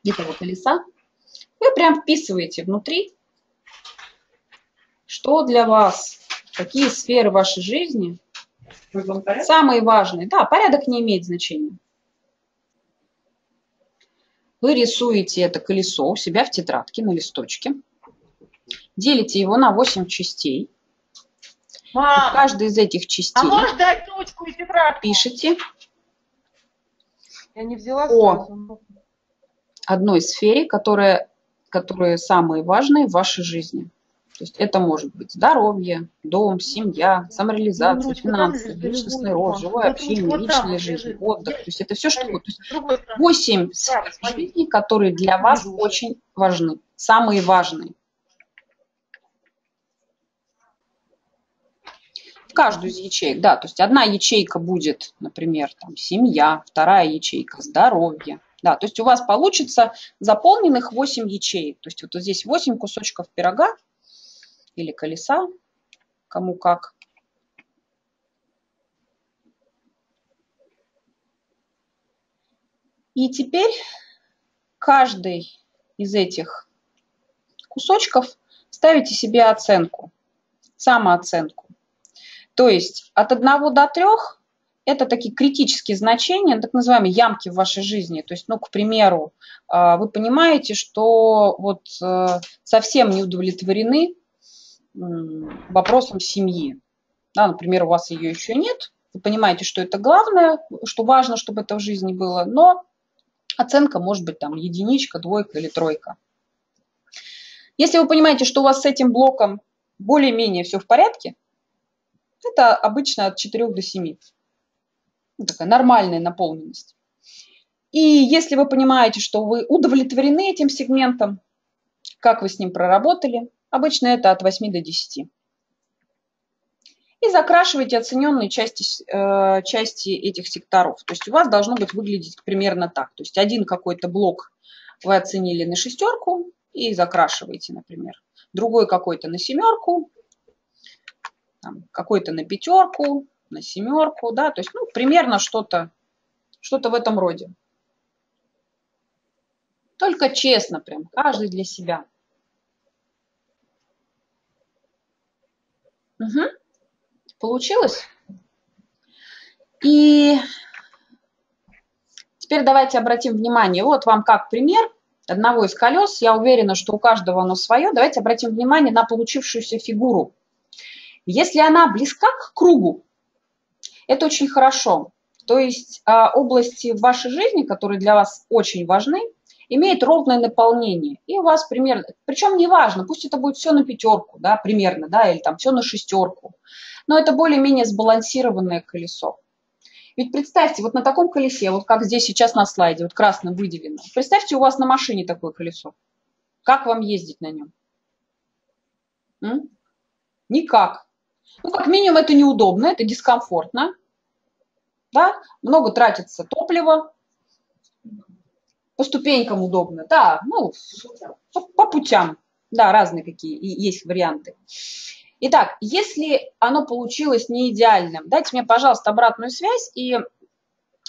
этого колеса, вы прям вписываете внутри, что для вас, какие сферы вашей жизни самые важные. Да, порядок не имеет значения. Вы рисуете это колесо у себя в тетрадке на листочке, делите его на 8 частей. Мам, в каждой из этих частей пишите о одной сфере, которые самые важные в вашей жизни. То есть это может быть здоровье, дом, семья, самореализация, финансы, личностный рост, живое общение, личная жизнь, отдых. То есть это все, что... 8 сфер жизни, которые для вас очень важны, самые важные. Каждую из ячеек, да, то есть одна ячейка будет, например, там, семья, вторая ячейка здоровье, да, то есть у вас получится заполненных 8 ячеек, то есть вот здесь 8 кусочков пирога или колеса, кому как. И теперь каждый из этих кусочков ставите себе оценку, самооценку. То есть от 1 до 3 это такие критические значения, так называемые ямки в вашей жизни. То есть, ну, к примеру, вы понимаете, что вот совсем не удовлетворены вопросом семьи. Да, например, у вас ее еще нет, вы понимаете, что это главное, что важно, чтобы это в жизни было, но оценка может быть там 1, 2 или 3. Если вы понимаете, что у вас с этим блоком более-менее все в порядке, это обычно от 4 до 7. Такая нормальная наполненность. И если вы понимаете, что вы удовлетворены этим сегментом, как вы с ним проработали, обычно это от 8 до 10. И закрашивайте оцененные части этих секторов. То есть у вас должно быть выглядеть примерно так. То есть один какой-то блок вы оценили на шестерку и закрашиваете, например. Другой какой-то на 7. Какой-то на 5, на 7, да, то есть, ну, примерно что-то в этом роде. Только честно, прям, каждый для себя. Угу. Получилось? И теперь давайте обратим внимание, вот вам как пример одного из колес, я уверена, что у каждого оно свое, давайте обратим внимание на получившуюся фигуру. Если она близка к кругу, это очень хорошо. То есть области в вашей жизни, которые для вас очень важны, имеют ровное наполнение. И у вас примерно, причем не важно, пусть это будет все на 5, да, примерно, да, или там все на 6, но это более-менее сбалансированное колесо. Ведь представьте, вот на таком колесе, вот как здесь сейчас на слайде, вот красным выделено, представьте, у вас на машине такое колесо. Как вам ездить на нем? Никак. Ну, как минимум, это неудобно, это дискомфортно, да, много тратится топлива, по ступенькам удобно, да, ну, по путям, да, разные какие есть варианты. Итак, если оно получилось не идеальным, дайте мне, пожалуйста, обратную связь, и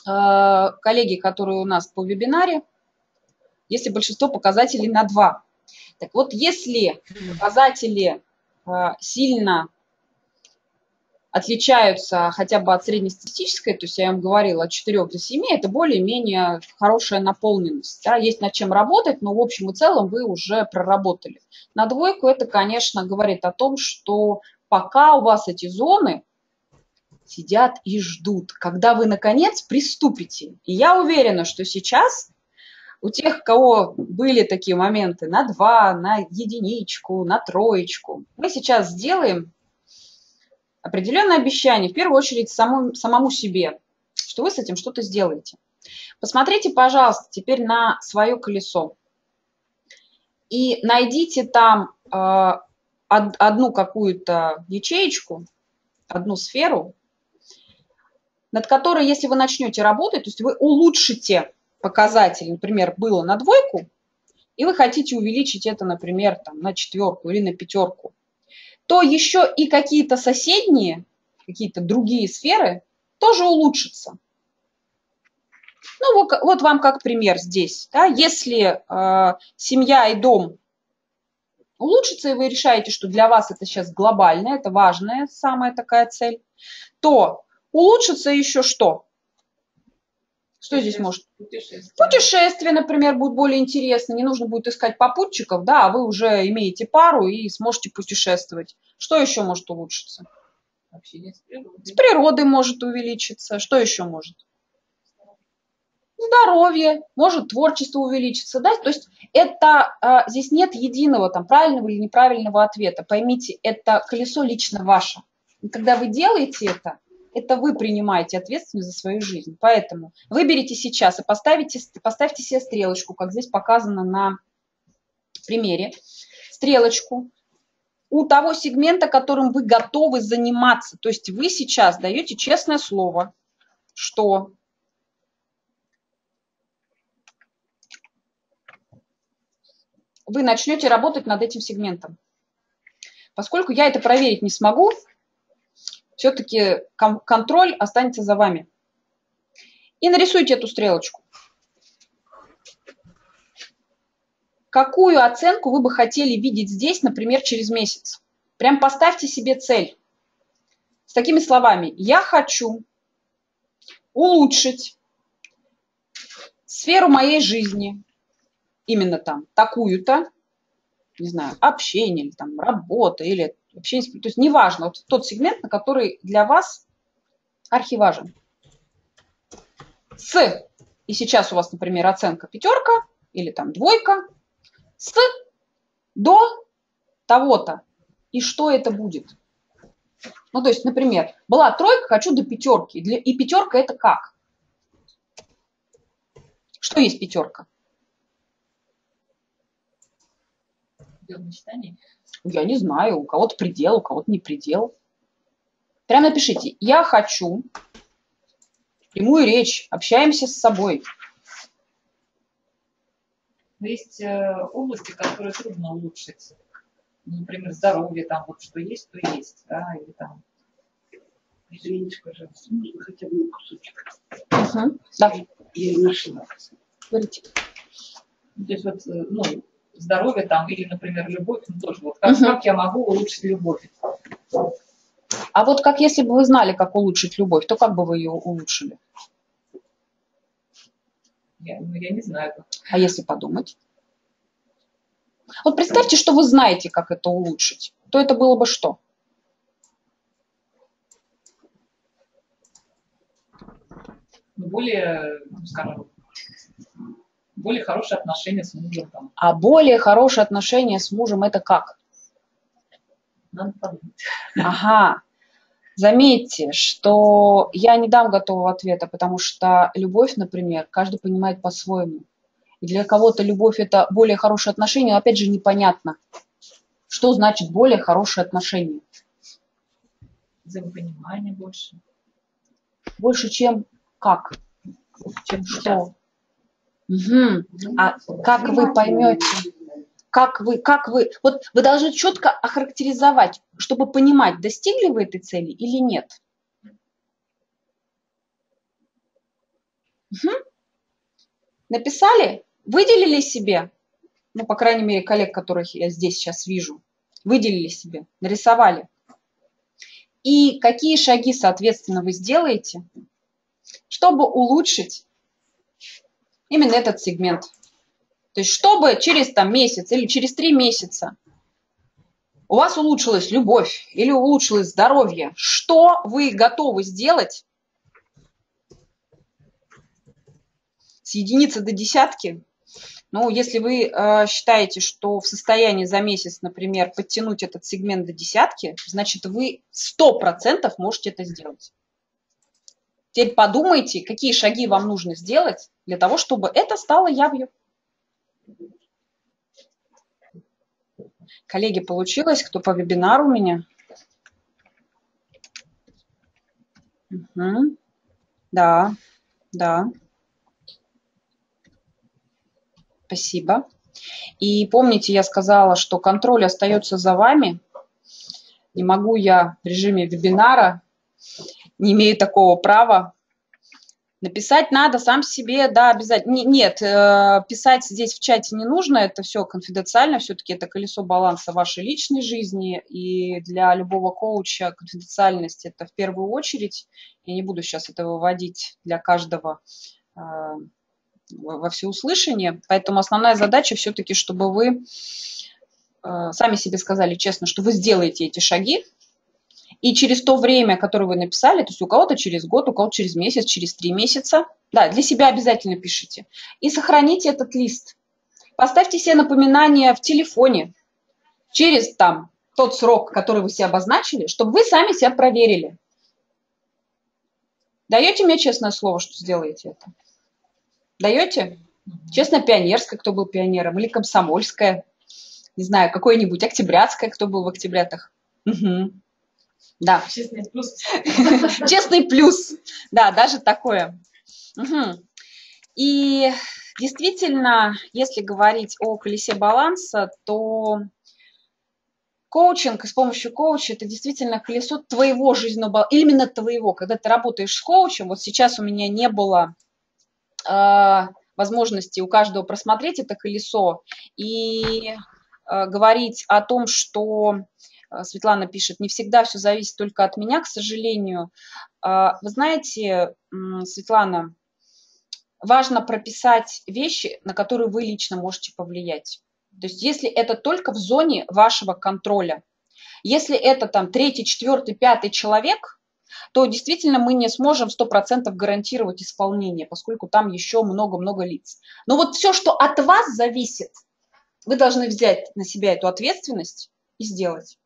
коллеги, которые у нас по вебинаре, если большинство показателей на 2. Так вот, если показатели сильно отличаются хотя бы от среднестатистической, то есть я вам говорила, от 4 до 7, это более-менее хорошая наполненность. Да? Есть над чем работать, но в общем и целом вы уже проработали. На 2 это, конечно, говорит о том, что пока у вас эти зоны сидят и ждут, когда вы, наконец, приступите. И я уверена, что сейчас у тех, у кого были такие моменты на 2, на 1, на 3, мы сейчас сделаем определенное обещание, в первую очередь, самому себе, что вы с этим что-то сделаете. Посмотрите, пожалуйста, теперь на свое колесо. И найдите там одну какую-то ячеечку, одну сферу, над которой, если вы начнете работать, то есть вы улучшите показатель, например, было на 2, и вы хотите увеличить это, например, там, на 4 или на 5, то еще и какие-то соседние, какие-то другие сферы тоже улучшатся. Ну, вот вам как пример здесь. Да? Если семья и дом улучшатся, и вы решаете, что для вас это сейчас глобальная, это важная самая такая цель, то улучшится еще что? Что здесь может? Путешествия, например, будут более интересны, не нужно будет искать попутчиков, да, а вы уже имеете пару и сможете путешествовать. Что еще может улучшиться? Общение с природой. С природой может увеличиться. Что еще может? Здоровье, может творчество увеличится, да, то есть это, здесь нет единого там правильного или неправильного ответа, поймите, это колесо лично ваше, и когда вы делаете это вы принимаете ответственность за свою жизнь, поэтому выберите сейчас и поставьте себе стрелочку, как здесь показано на примере, стрелочку у того сегмента, которым вы готовы заниматься, то есть вы сейчас даете честное слово, что... вы начнете работать над этим сегментом. Поскольку я это проверить не смогу, все-таки контроль останется за вами. И нарисуйте эту стрелочку. Какую оценку вы бы хотели видеть здесь, например, через месяц? Прям поставьте себе цель. С такими словами. Я хочу улучшить сферу моей жизни. Именно там такую-то, не знаю, общение, или там работа, или общение, то есть неважно, вот тот сегмент, на который для вас архиважен. С, и сейчас у вас, например, оценка 5 или там 2, с до того-то, и что это будет? Ну, то есть, например, была 3, хочу до 5, и 5 это как? Что есть 5? Я не знаю, у кого-то предел, у кого-то не предел. Прям напишите, я хочу, прямую речь, общаемся с собой. Есть области, которые трудно улучшить. Например, здоровье, там вот что есть, то есть. Да, или там... Извините, пожалуйста, можно хотя бы на кусочек? Угу. Да. Я нашла. Говорите. То есть вот, ну, здоровье там, или, например, любовь, ну, тоже вот как, как я могу улучшить любовь? А вот как если бы вы знали, как улучшить любовь, то как бы вы ее улучшили? Я не знаю. А если подумать? Вот представьте, что вы знаете, как это улучшить, то это было бы что? Более, ну, скажем, более хорошие отношения с мужем. Там. А более хорошие отношения с мужем это как? Надо подумать. Ага. Заметьте, что я не дам готового ответа, потому что любовь, например, каждый понимает по-своему. И для кого-то любовь это более хорошие отношения, но опять же непонятно, что значит более хорошие отношения. Взаимопонимание больше. Больше чем как? Чем что? Угу. А как вы поймете, как вы, вот вы должны четко охарактеризовать, чтобы понимать, достигли вы этой цели или нет. Угу. Написали? Выделили себе, ну, по крайней мере, коллег, которых я здесь сейчас вижу, выделили себе, нарисовали. И какие шаги, соответственно, вы сделаете, чтобы улучшить именно этот сегмент. То есть, чтобы через там, месяц или через 3 месяца у вас улучшилась любовь или улучшилось здоровье, что вы готовы сделать с единицы до десятки? Ну, если вы считаете, что в состоянии за месяц, например, подтянуть этот сегмент до 10, значит, вы 100% можете это сделать. Теперь подумайте, какие шаги вам нужно сделать для того, чтобы это стало явью. Коллеги, получилось? Кто по вебинару у меня? Угу. Да, да. Спасибо. И помните, я сказала, что контроль остается за вами. Не могу я в режиме вебинара, не имею такого права. Написать надо сам себе, да, обязательно. Нет, писать здесь в чате не нужно, это все конфиденциально, все-таки это колесо баланса вашей личной жизни, и для любого коуча конфиденциальность это в первую очередь. Я не буду сейчас это выводить для каждого во всеуслышание, поэтому основная задача все-таки, чтобы вы сами себе сказали честно, что вы сделаете эти шаги, и через то время, которое вы написали, то есть у кого-то через год, у кого-то через месяц, через 3 месяца, да, для себя обязательно пишите. И сохраните этот лист. Поставьте себе напоминание в телефоне через там тот срок, который вы себе обозначили, чтобы вы сами себя проверили. Даете мне честное слово, что сделаете это? Даете? Честно, пионерское, кто был пионером, или комсомольское, не знаю, какое-нибудь октябрятское, кто был в октябрятах. Угу. Да. Честный плюс. Честный плюс. Да, даже такое. Угу. И действительно, если говорить о колесе баланса, то коучинг, с помощью коуча, это действительно колесо твоего жизненного баланса, именно твоего. Когда ты работаешь с коучем, вот сейчас у меня не было возможности у каждого просмотреть это колесо и говорить о том, что... Светлана пишет, не всегда все зависит только от меня, к сожалению. Вы знаете, Светлана, важно прописать вещи, на которые вы лично можете повлиять. То есть если это только в зоне вашего контроля, если это там 3, 4, 5 человек, то действительно мы не сможем 100% гарантировать исполнение, поскольку там еще много-много лиц. Но вот все, что от вас зависит, вы должны взять на себя эту ответственность и сделать.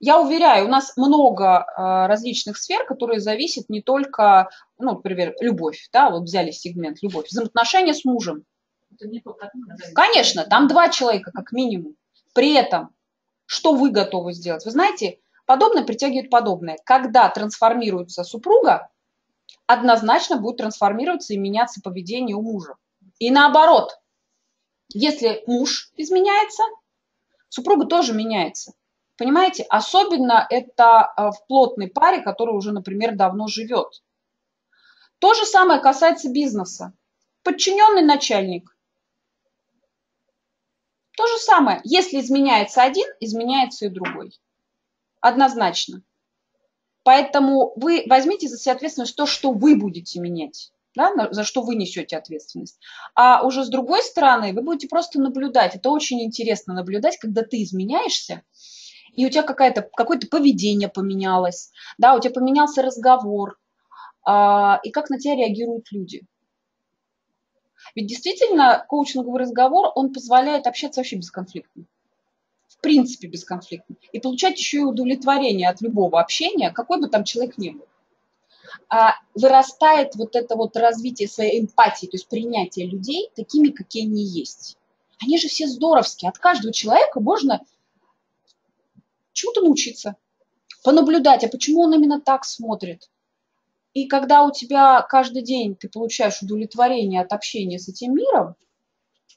Я уверяю, у нас много различных сфер, которые зависят не только, ну, например, любовь, да, вот взяли сегмент любовь, взаимоотношения с мужем. Это не только, конечно, там 2 человека как минимум. При этом, что вы готовы сделать? Вы знаете, подобное притягивает подобное. Когда трансформируется супруга, однозначно будет трансформироваться и меняться поведение у мужа. И наоборот, если муж изменяется, супруга тоже меняется. Понимаете, особенно это в плотной паре, которая уже, например, давно живет. То же самое касается бизнеса. Подчиненный начальник. То же самое. Если изменяется один, изменяется и другой. Однозначно. Поэтому вы возьмите за себя ответственность то, что вы будете менять. Да, за что вы несете ответственность. А уже с другой стороны, вы будете просто наблюдать. Это очень интересно наблюдать, когда ты изменяешься, и у тебя какое-то поведение поменялось, да, у тебя поменялся разговор, и как на тебя реагируют люди. Ведь действительно коучинговый разговор, он позволяет общаться вообще бесконфликтно, в принципе бесконфликтно, и получать еще и удовлетворение от любого общения, какой бы там человек ни был. Вырастает вот это вот развитие своей эмпатии, то есть принятие людей такими, какие они есть. Они же все здоровские, от каждого человека можно... чему-то научиться, понаблюдать, а почему он именно так смотрит. И когда у тебя каждый день ты получаешь удовлетворение от общения с этим миром,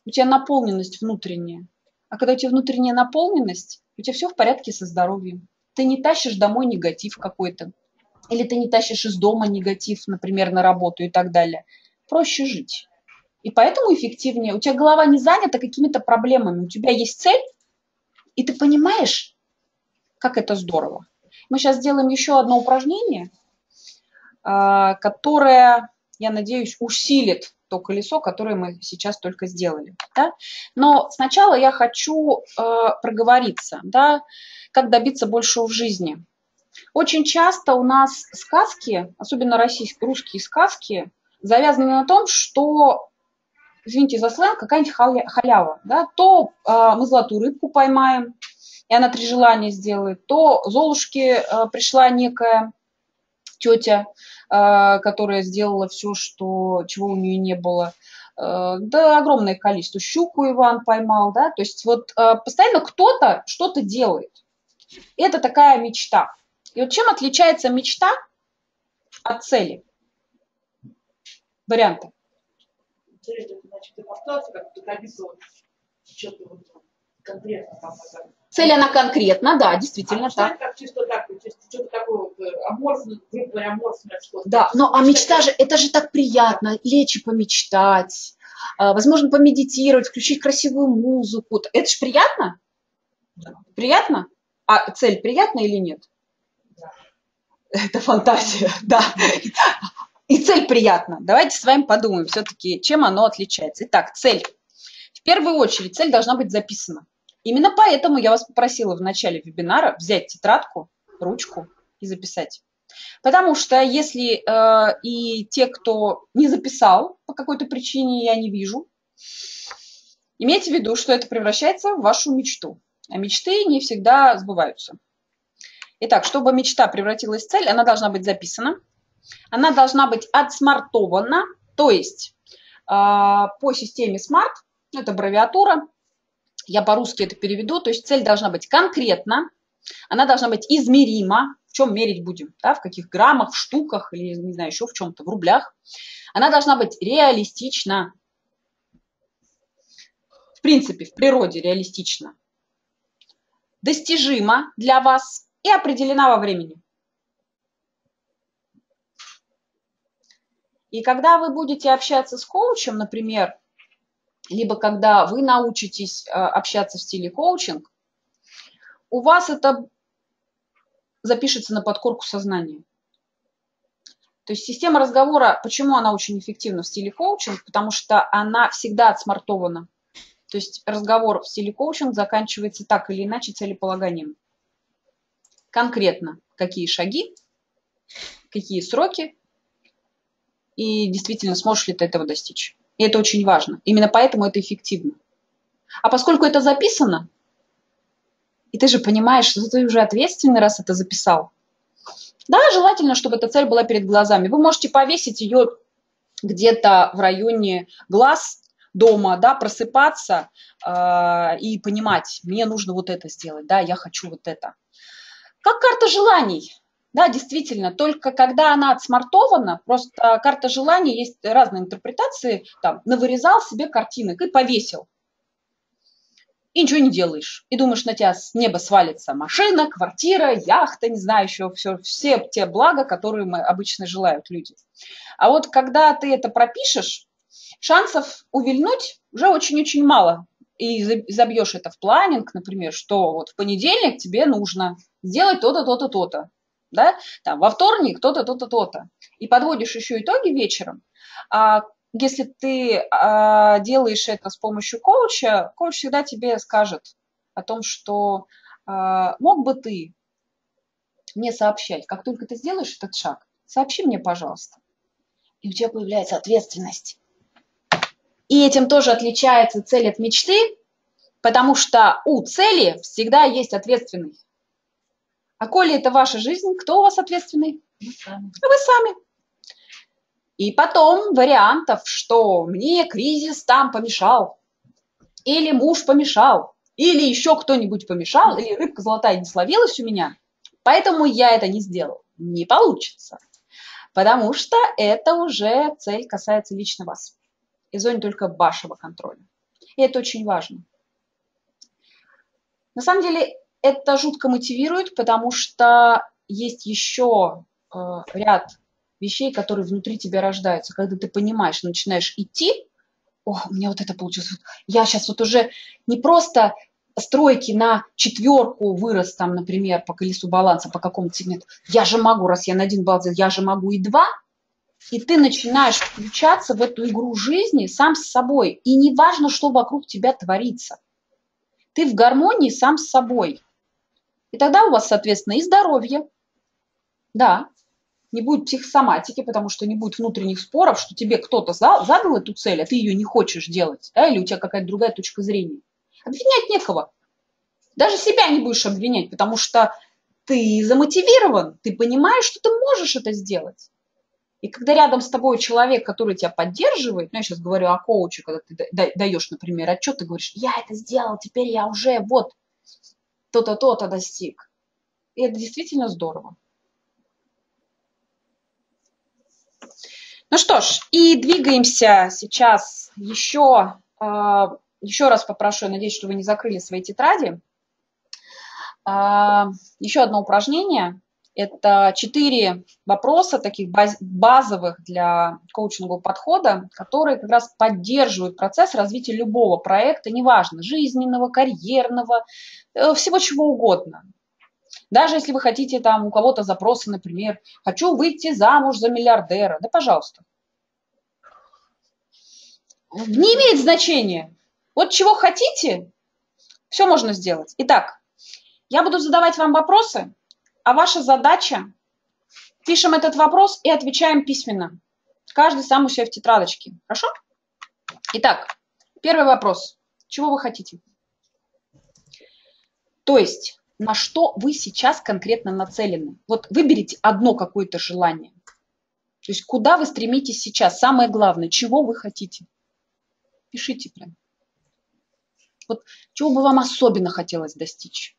у тебя наполненность внутренняя. А когда у тебя внутренняя наполненность, у тебя все в порядке со здоровьем. Ты не тащишь домой негатив какой-то. Или ты не тащишь из дома негатив, например, на работу и так далее. Проще жить. И поэтому эффективнее. У тебя голова не занята какими-то проблемами. У тебя есть цель, и ты понимаешь, как это здорово. Мы сейчас сделаем еще одно упражнение, которое, я надеюсь, усилит то колесо, которое мы сейчас только сделали. Да? Но сначала я хочу проговориться, да, как добиться большего в жизни. Очень часто у нас сказки, особенно российские, русские сказки, завязаны на том, что, извините за сленг, какая-нибудь халява. Да? То мы золотую рыбку поймаем, и она 3 желания сделает, то Золушке пришла некая тетя, которая сделала все, что, чего у нее не было. Да, огромное количество. Щуку Иван поймал, да. То есть вот постоянно кто-то что-то делает. Это такая мечта. И вот чем отличается мечта от цели? Варианты. Цель, она конкретна, да, действительно. А так. Как чисто так, что-то такое вот аморфное, грубо говоря, аморфное что-то. Да, но а мечта же, это же так приятно, лечь и помечтать, возможно, помедитировать, включить красивую музыку. Это же приятно? Да. Приятно? А цель приятна или нет? Да. Это фантазия, да. И цель приятна. Давайте с вами подумаем все-таки, чем оно отличается. Итак, цель. В первую очередь цель должна быть записана. Именно поэтому я вас попросила в начале вебинара взять тетрадку, ручку и записать. Потому что если и те, кто не записал, по какой-то причине я не вижу, имейте в виду, что это превращается в вашу мечту. А мечты не всегда сбываются. Итак, чтобы мечта превратилась в цель, она должна быть записана, она должна быть отсмартована, то есть по системе SMART, это аббревиатура, я по-русски это переведу, то есть цель должна быть конкретна, она должна быть измерима, в чем мерить будем, да, в каких граммах, в штуках или, не знаю, еще в чем-то, в рублях. Она должна быть реалистична, в принципе, в природе реалистична, достижима для вас и определена во времени. И когда вы будете общаться с коучем, например, либо когда вы научитесь общаться в стиле коучинг, у вас это запишется на подкорку сознания. То есть система разговора, почему она очень эффективна в стиле коучинг, потому что она всегда отсмартована. То есть разговор в стиле коучинг заканчивается так или иначе целеполаганием. Конкретно, какие шаги, какие сроки, и действительно сможешь ли ты этого достичь. И это очень важно. Именно поэтому это эффективно. А поскольку это записано, и ты же понимаешь, что ты уже ответственный раз это записал, да, желательно, чтобы эта цель была перед глазами. Вы можете повесить ее где-то в районе глаз дома, да, просыпаться и понимать, мне нужно вот это сделать, да, я хочу вот это. Как карта желаний. Да, действительно, только когда она отсмартована, просто карта желаний, есть разные интерпретации, там, навырезал себе картинок и повесил. И ничего не делаешь. И думаешь, на тебя с неба свалится машина, квартира, яхта, не знаю, еще все те блага, которые мы обычно желают люди. А вот когда ты это пропишешь, шансов увильнуть уже очень-очень мало. И забьешь это в планинг, например, что вот в понедельник тебе нужно сделать то-то, то-то, то-то. Да? Там, во вторник то-то, то-то, то-то. И подводишь еще итоги вечером. А если ты делаешь это с помощью коуча, коуч всегда тебе скажет о том, что мог бы ты мне сообщать, как только ты сделаешь этот шаг, сообщи мне, пожалуйста. И у тебя появляется ответственность. И этим тоже отличается цель от мечты, потому что у цели всегда есть ответственный. А коли это ваша жизнь, кто у вас ответственный? Вы сами. Вы сами. И потом вариантов, что мне кризис там помешал, или муж помешал, или еще кто-нибудь помешал, или рыбка золотая не словилась у меня, поэтому я это не сделал. Не получится, потому что это уже цель касается лично вас и зоны только вашего контроля. И это очень важно. На самом деле, это жутко мотивирует, потому что есть еще ряд вещей, которые внутри тебя рождаются. Когда ты понимаешь, начинаешь идти, о, у меня вот это получилось. Я сейчас вот уже не просто стройки на четверку вырос, там, например, по колесу баланса, по какому-то сегменту. Я же могу, раз я на один балл, я же могу и два. И ты начинаешь включаться в эту игру жизни сам с собой. И не важно, что вокруг тебя творится. Ты в гармонии сам с собой. И тогда у вас, соответственно, и здоровье, да, не будет психосоматики, потому что не будет внутренних споров, что тебе кто-то задал эту цель, а ты ее не хочешь делать, да, или у тебя какая-то другая точка зрения. Обвинять некого. Даже себя не будешь обвинять, потому что ты замотивирован, ты понимаешь, что ты можешь это сделать. И когда рядом с тобой человек, который тебя поддерживает, ну, я сейчас говорю о коуче, когда ты даешь, например, отчет, ты говоришь, я это сделал, теперь я уже вот то-то, то-то достиг. И это действительно здорово. Ну что ж, и двигаемся сейчас вас еще раз попрошу, я надеюсь, что вы не закрыли свои тетради. Еще одно упражнение. Это 4 вопроса таких базовых для коучингового подхода, которые как раз поддерживают процесс развития любого проекта, неважно, жизненного, карьерного, всего чего угодно. Даже если вы хотите там у кого-то запросы, например, «хочу выйти замуж за миллиардера», да пожалуйста. Не имеет значения. Вот чего хотите, все можно сделать. Итак, я буду задавать вам вопросы, а ваша задача, пишем этот вопрос и отвечаем письменно. Каждый сам у себя в тетрадочке. Хорошо? Итак, первый вопрос. Чего вы хотите? То есть, на что вы сейчас конкретно нацелены? Вот выберите одно какое-то желание. То есть, куда вы стремитесь сейчас? Самое главное, чего вы хотите? Пишите прям. Вот чего бы вам особенно хотелось достичь?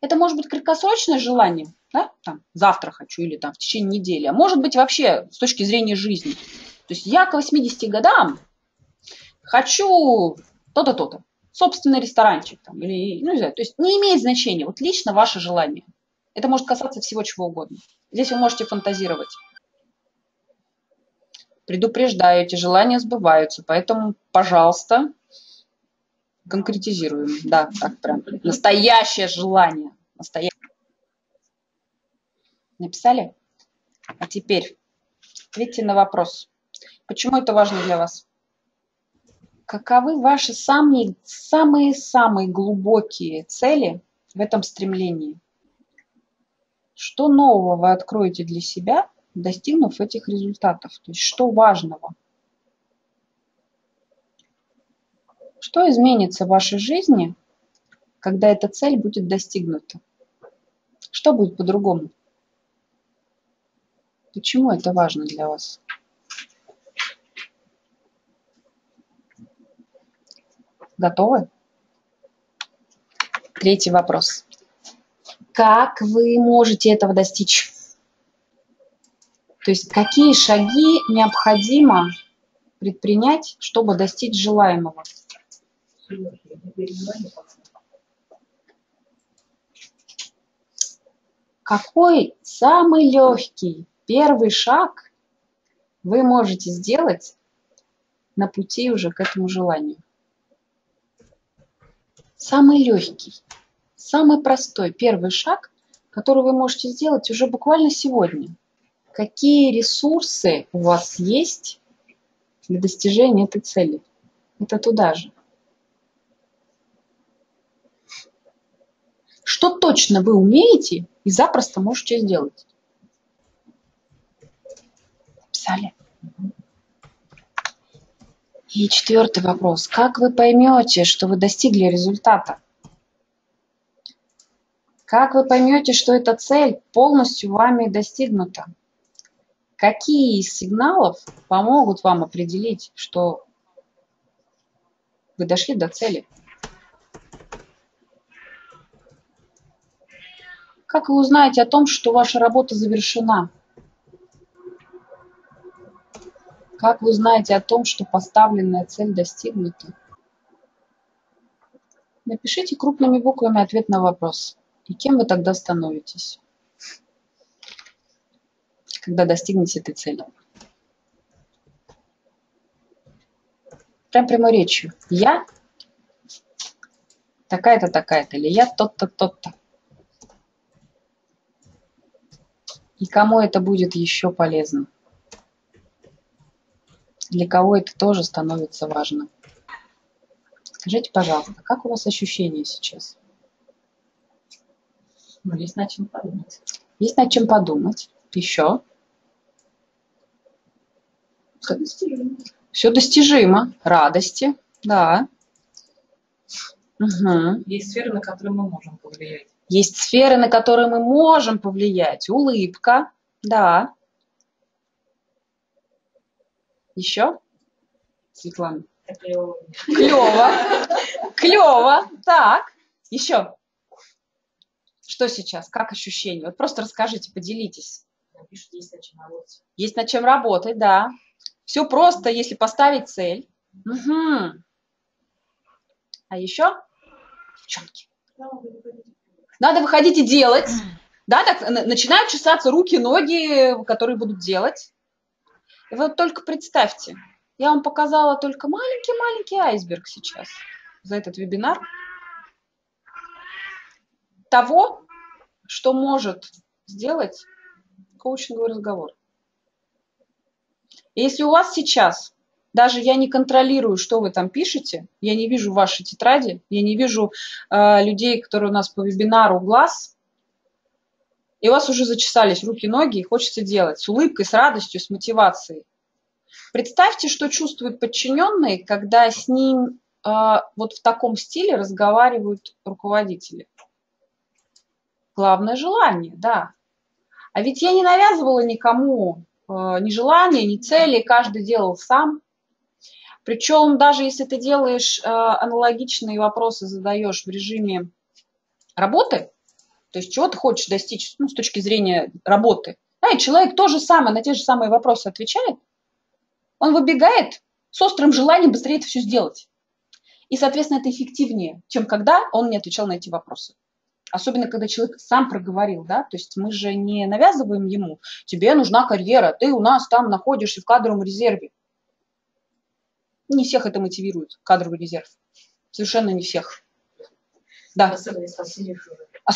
Это может быть краткосрочное желание, да? Там, завтра хочу или там, в течение недели, а может быть вообще с точки зрения жизни. То есть я к 80 годам хочу то-то, то-то, собственный ресторанчик там, или, ну, не знаю, то есть не имеет значения, вот лично ваше желание. Это может касаться всего чего угодно. Здесь вы можете фантазировать. Предупреждаю, эти желания сбываются, поэтому, пожалуйста, конкретизируем, да, так прям. Настоящее желание. Настоящее. Написали? А теперь ответьте на вопрос. Почему это важно для вас? Каковы ваши самые-самые глубокие цели в этом стремлении? Что нового вы откроете для себя, достигнув этих результатов? То есть что важного? Что изменится в вашей жизни, когда эта цель будет достигнута? Что будет по-другому? Почему это важно для вас? Готовы? Третий вопрос. Как вы можете этого достичь? То есть какие шаги необходимо предпринять, чтобы достичь желаемого? Какой самый легкий первый шаг вы можете сделать на пути уже к этому желанию? Самый легкий, самый простой первый шаг, который вы можете сделать уже буквально сегодня. Какие ресурсы у вас есть для достижения этой цели? Это туда же. Что точно вы умеете и запросто можете сделать? Написали? И четвертый вопрос. Как вы поймете, что вы достигли результата? Как вы поймете, что эта цель полностью вами достигнута? Какие из сигналов помогут вам определить, что вы дошли до цели? Как вы узнаете о том, что ваша работа завершена? Как вы узнаете о том, что поставленная цель достигнута? Напишите крупными буквами ответ на вопрос. И кем вы тогда становитесь, когда достигнете этой цели? Прям прямой речью. Я такая-то, такая-то, или я тот-то, тот-то. И кому это будет еще полезно? Для кого это тоже становится важно? Скажите, пожалуйста, как у вас ощущения сейчас? Ну, есть над чем подумать. Есть над чем подумать. Еще. Все достижимо. Все достижимо. Радости. Да. Угу. Есть сферы, на которые мы можем повлиять. Есть сферы, на которые мы можем повлиять. Улыбка, да. Еще? Светлана. Клево. Клево. Клево. Так. Еще. Что сейчас? Как ощущение? Вот просто расскажите, поделитесь. Есть над чем работать, да. Все просто, если поставить цель. Угу. А еще, девчонки, надо выходить и делать. Да, так начинают чесаться руки, ноги, которые будут делать. И вот только представьте, я вам показала только маленький-маленький айсберг сейчас за этот вебинар. Того, что может сделать коучинговый разговор. И если у вас сейчас, даже я не контролирую, что вы там пишете, я не вижу ваши тетради, я не вижу людей, которые у нас по вебинару глаз, и у вас уже зачесались руки, ноги, и хочется делать с улыбкой, с радостью, с мотивацией. Представьте, что чувствуют подчиненные, когда с ним вот в таком стиле разговаривают руководители. Главное желание, да. А ведь я не навязывала никому ни желания, ни цели, каждый делал сам. Причем даже если ты делаешь аналогичные вопросы, задаешь в режиме работы, то есть чего ты хочешь достичь, ну, с точки зрения работы, да, и человек то же самое, на те же самые вопросы отвечает, он выбегает с острым желанием быстрее это все сделать. И, соответственно, это эффективнее, чем когда он не отвечал на эти вопросы. Особенно, когда человек сам проговорил, да, то есть мы же не навязываем ему, тебе нужна карьера, ты у нас там находишься в кадровом резерве. Не всех это мотивирует, кадровый резерв. Совершенно не всех. Да.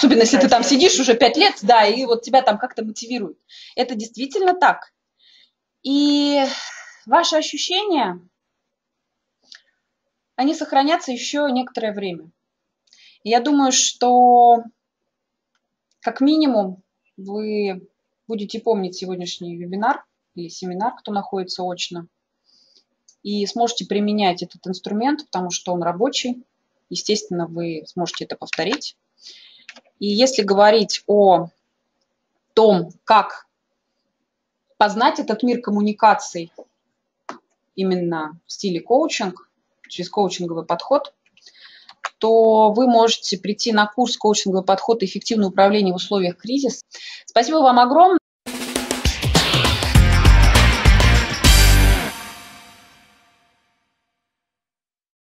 Особенно, если ты там сидишь уже 5 лет, да, и вот тебя там как-то мотивирует. Это действительно так. И ваши ощущения, они сохранятся еще некоторое время. Я думаю, что как минимум вы будете помнить сегодняшний вебинар или семинар, кто находится очно, и сможете применять этот инструмент, потому что он рабочий. Естественно, вы сможете это повторить. И если говорить о том, как познать этот мир коммуникаций именно в стиле коучинг, через коучинговый подход, то вы можете прийти на курс «Коучинговый подход и эффективное управление в условиях кризиса». Спасибо вам огромное.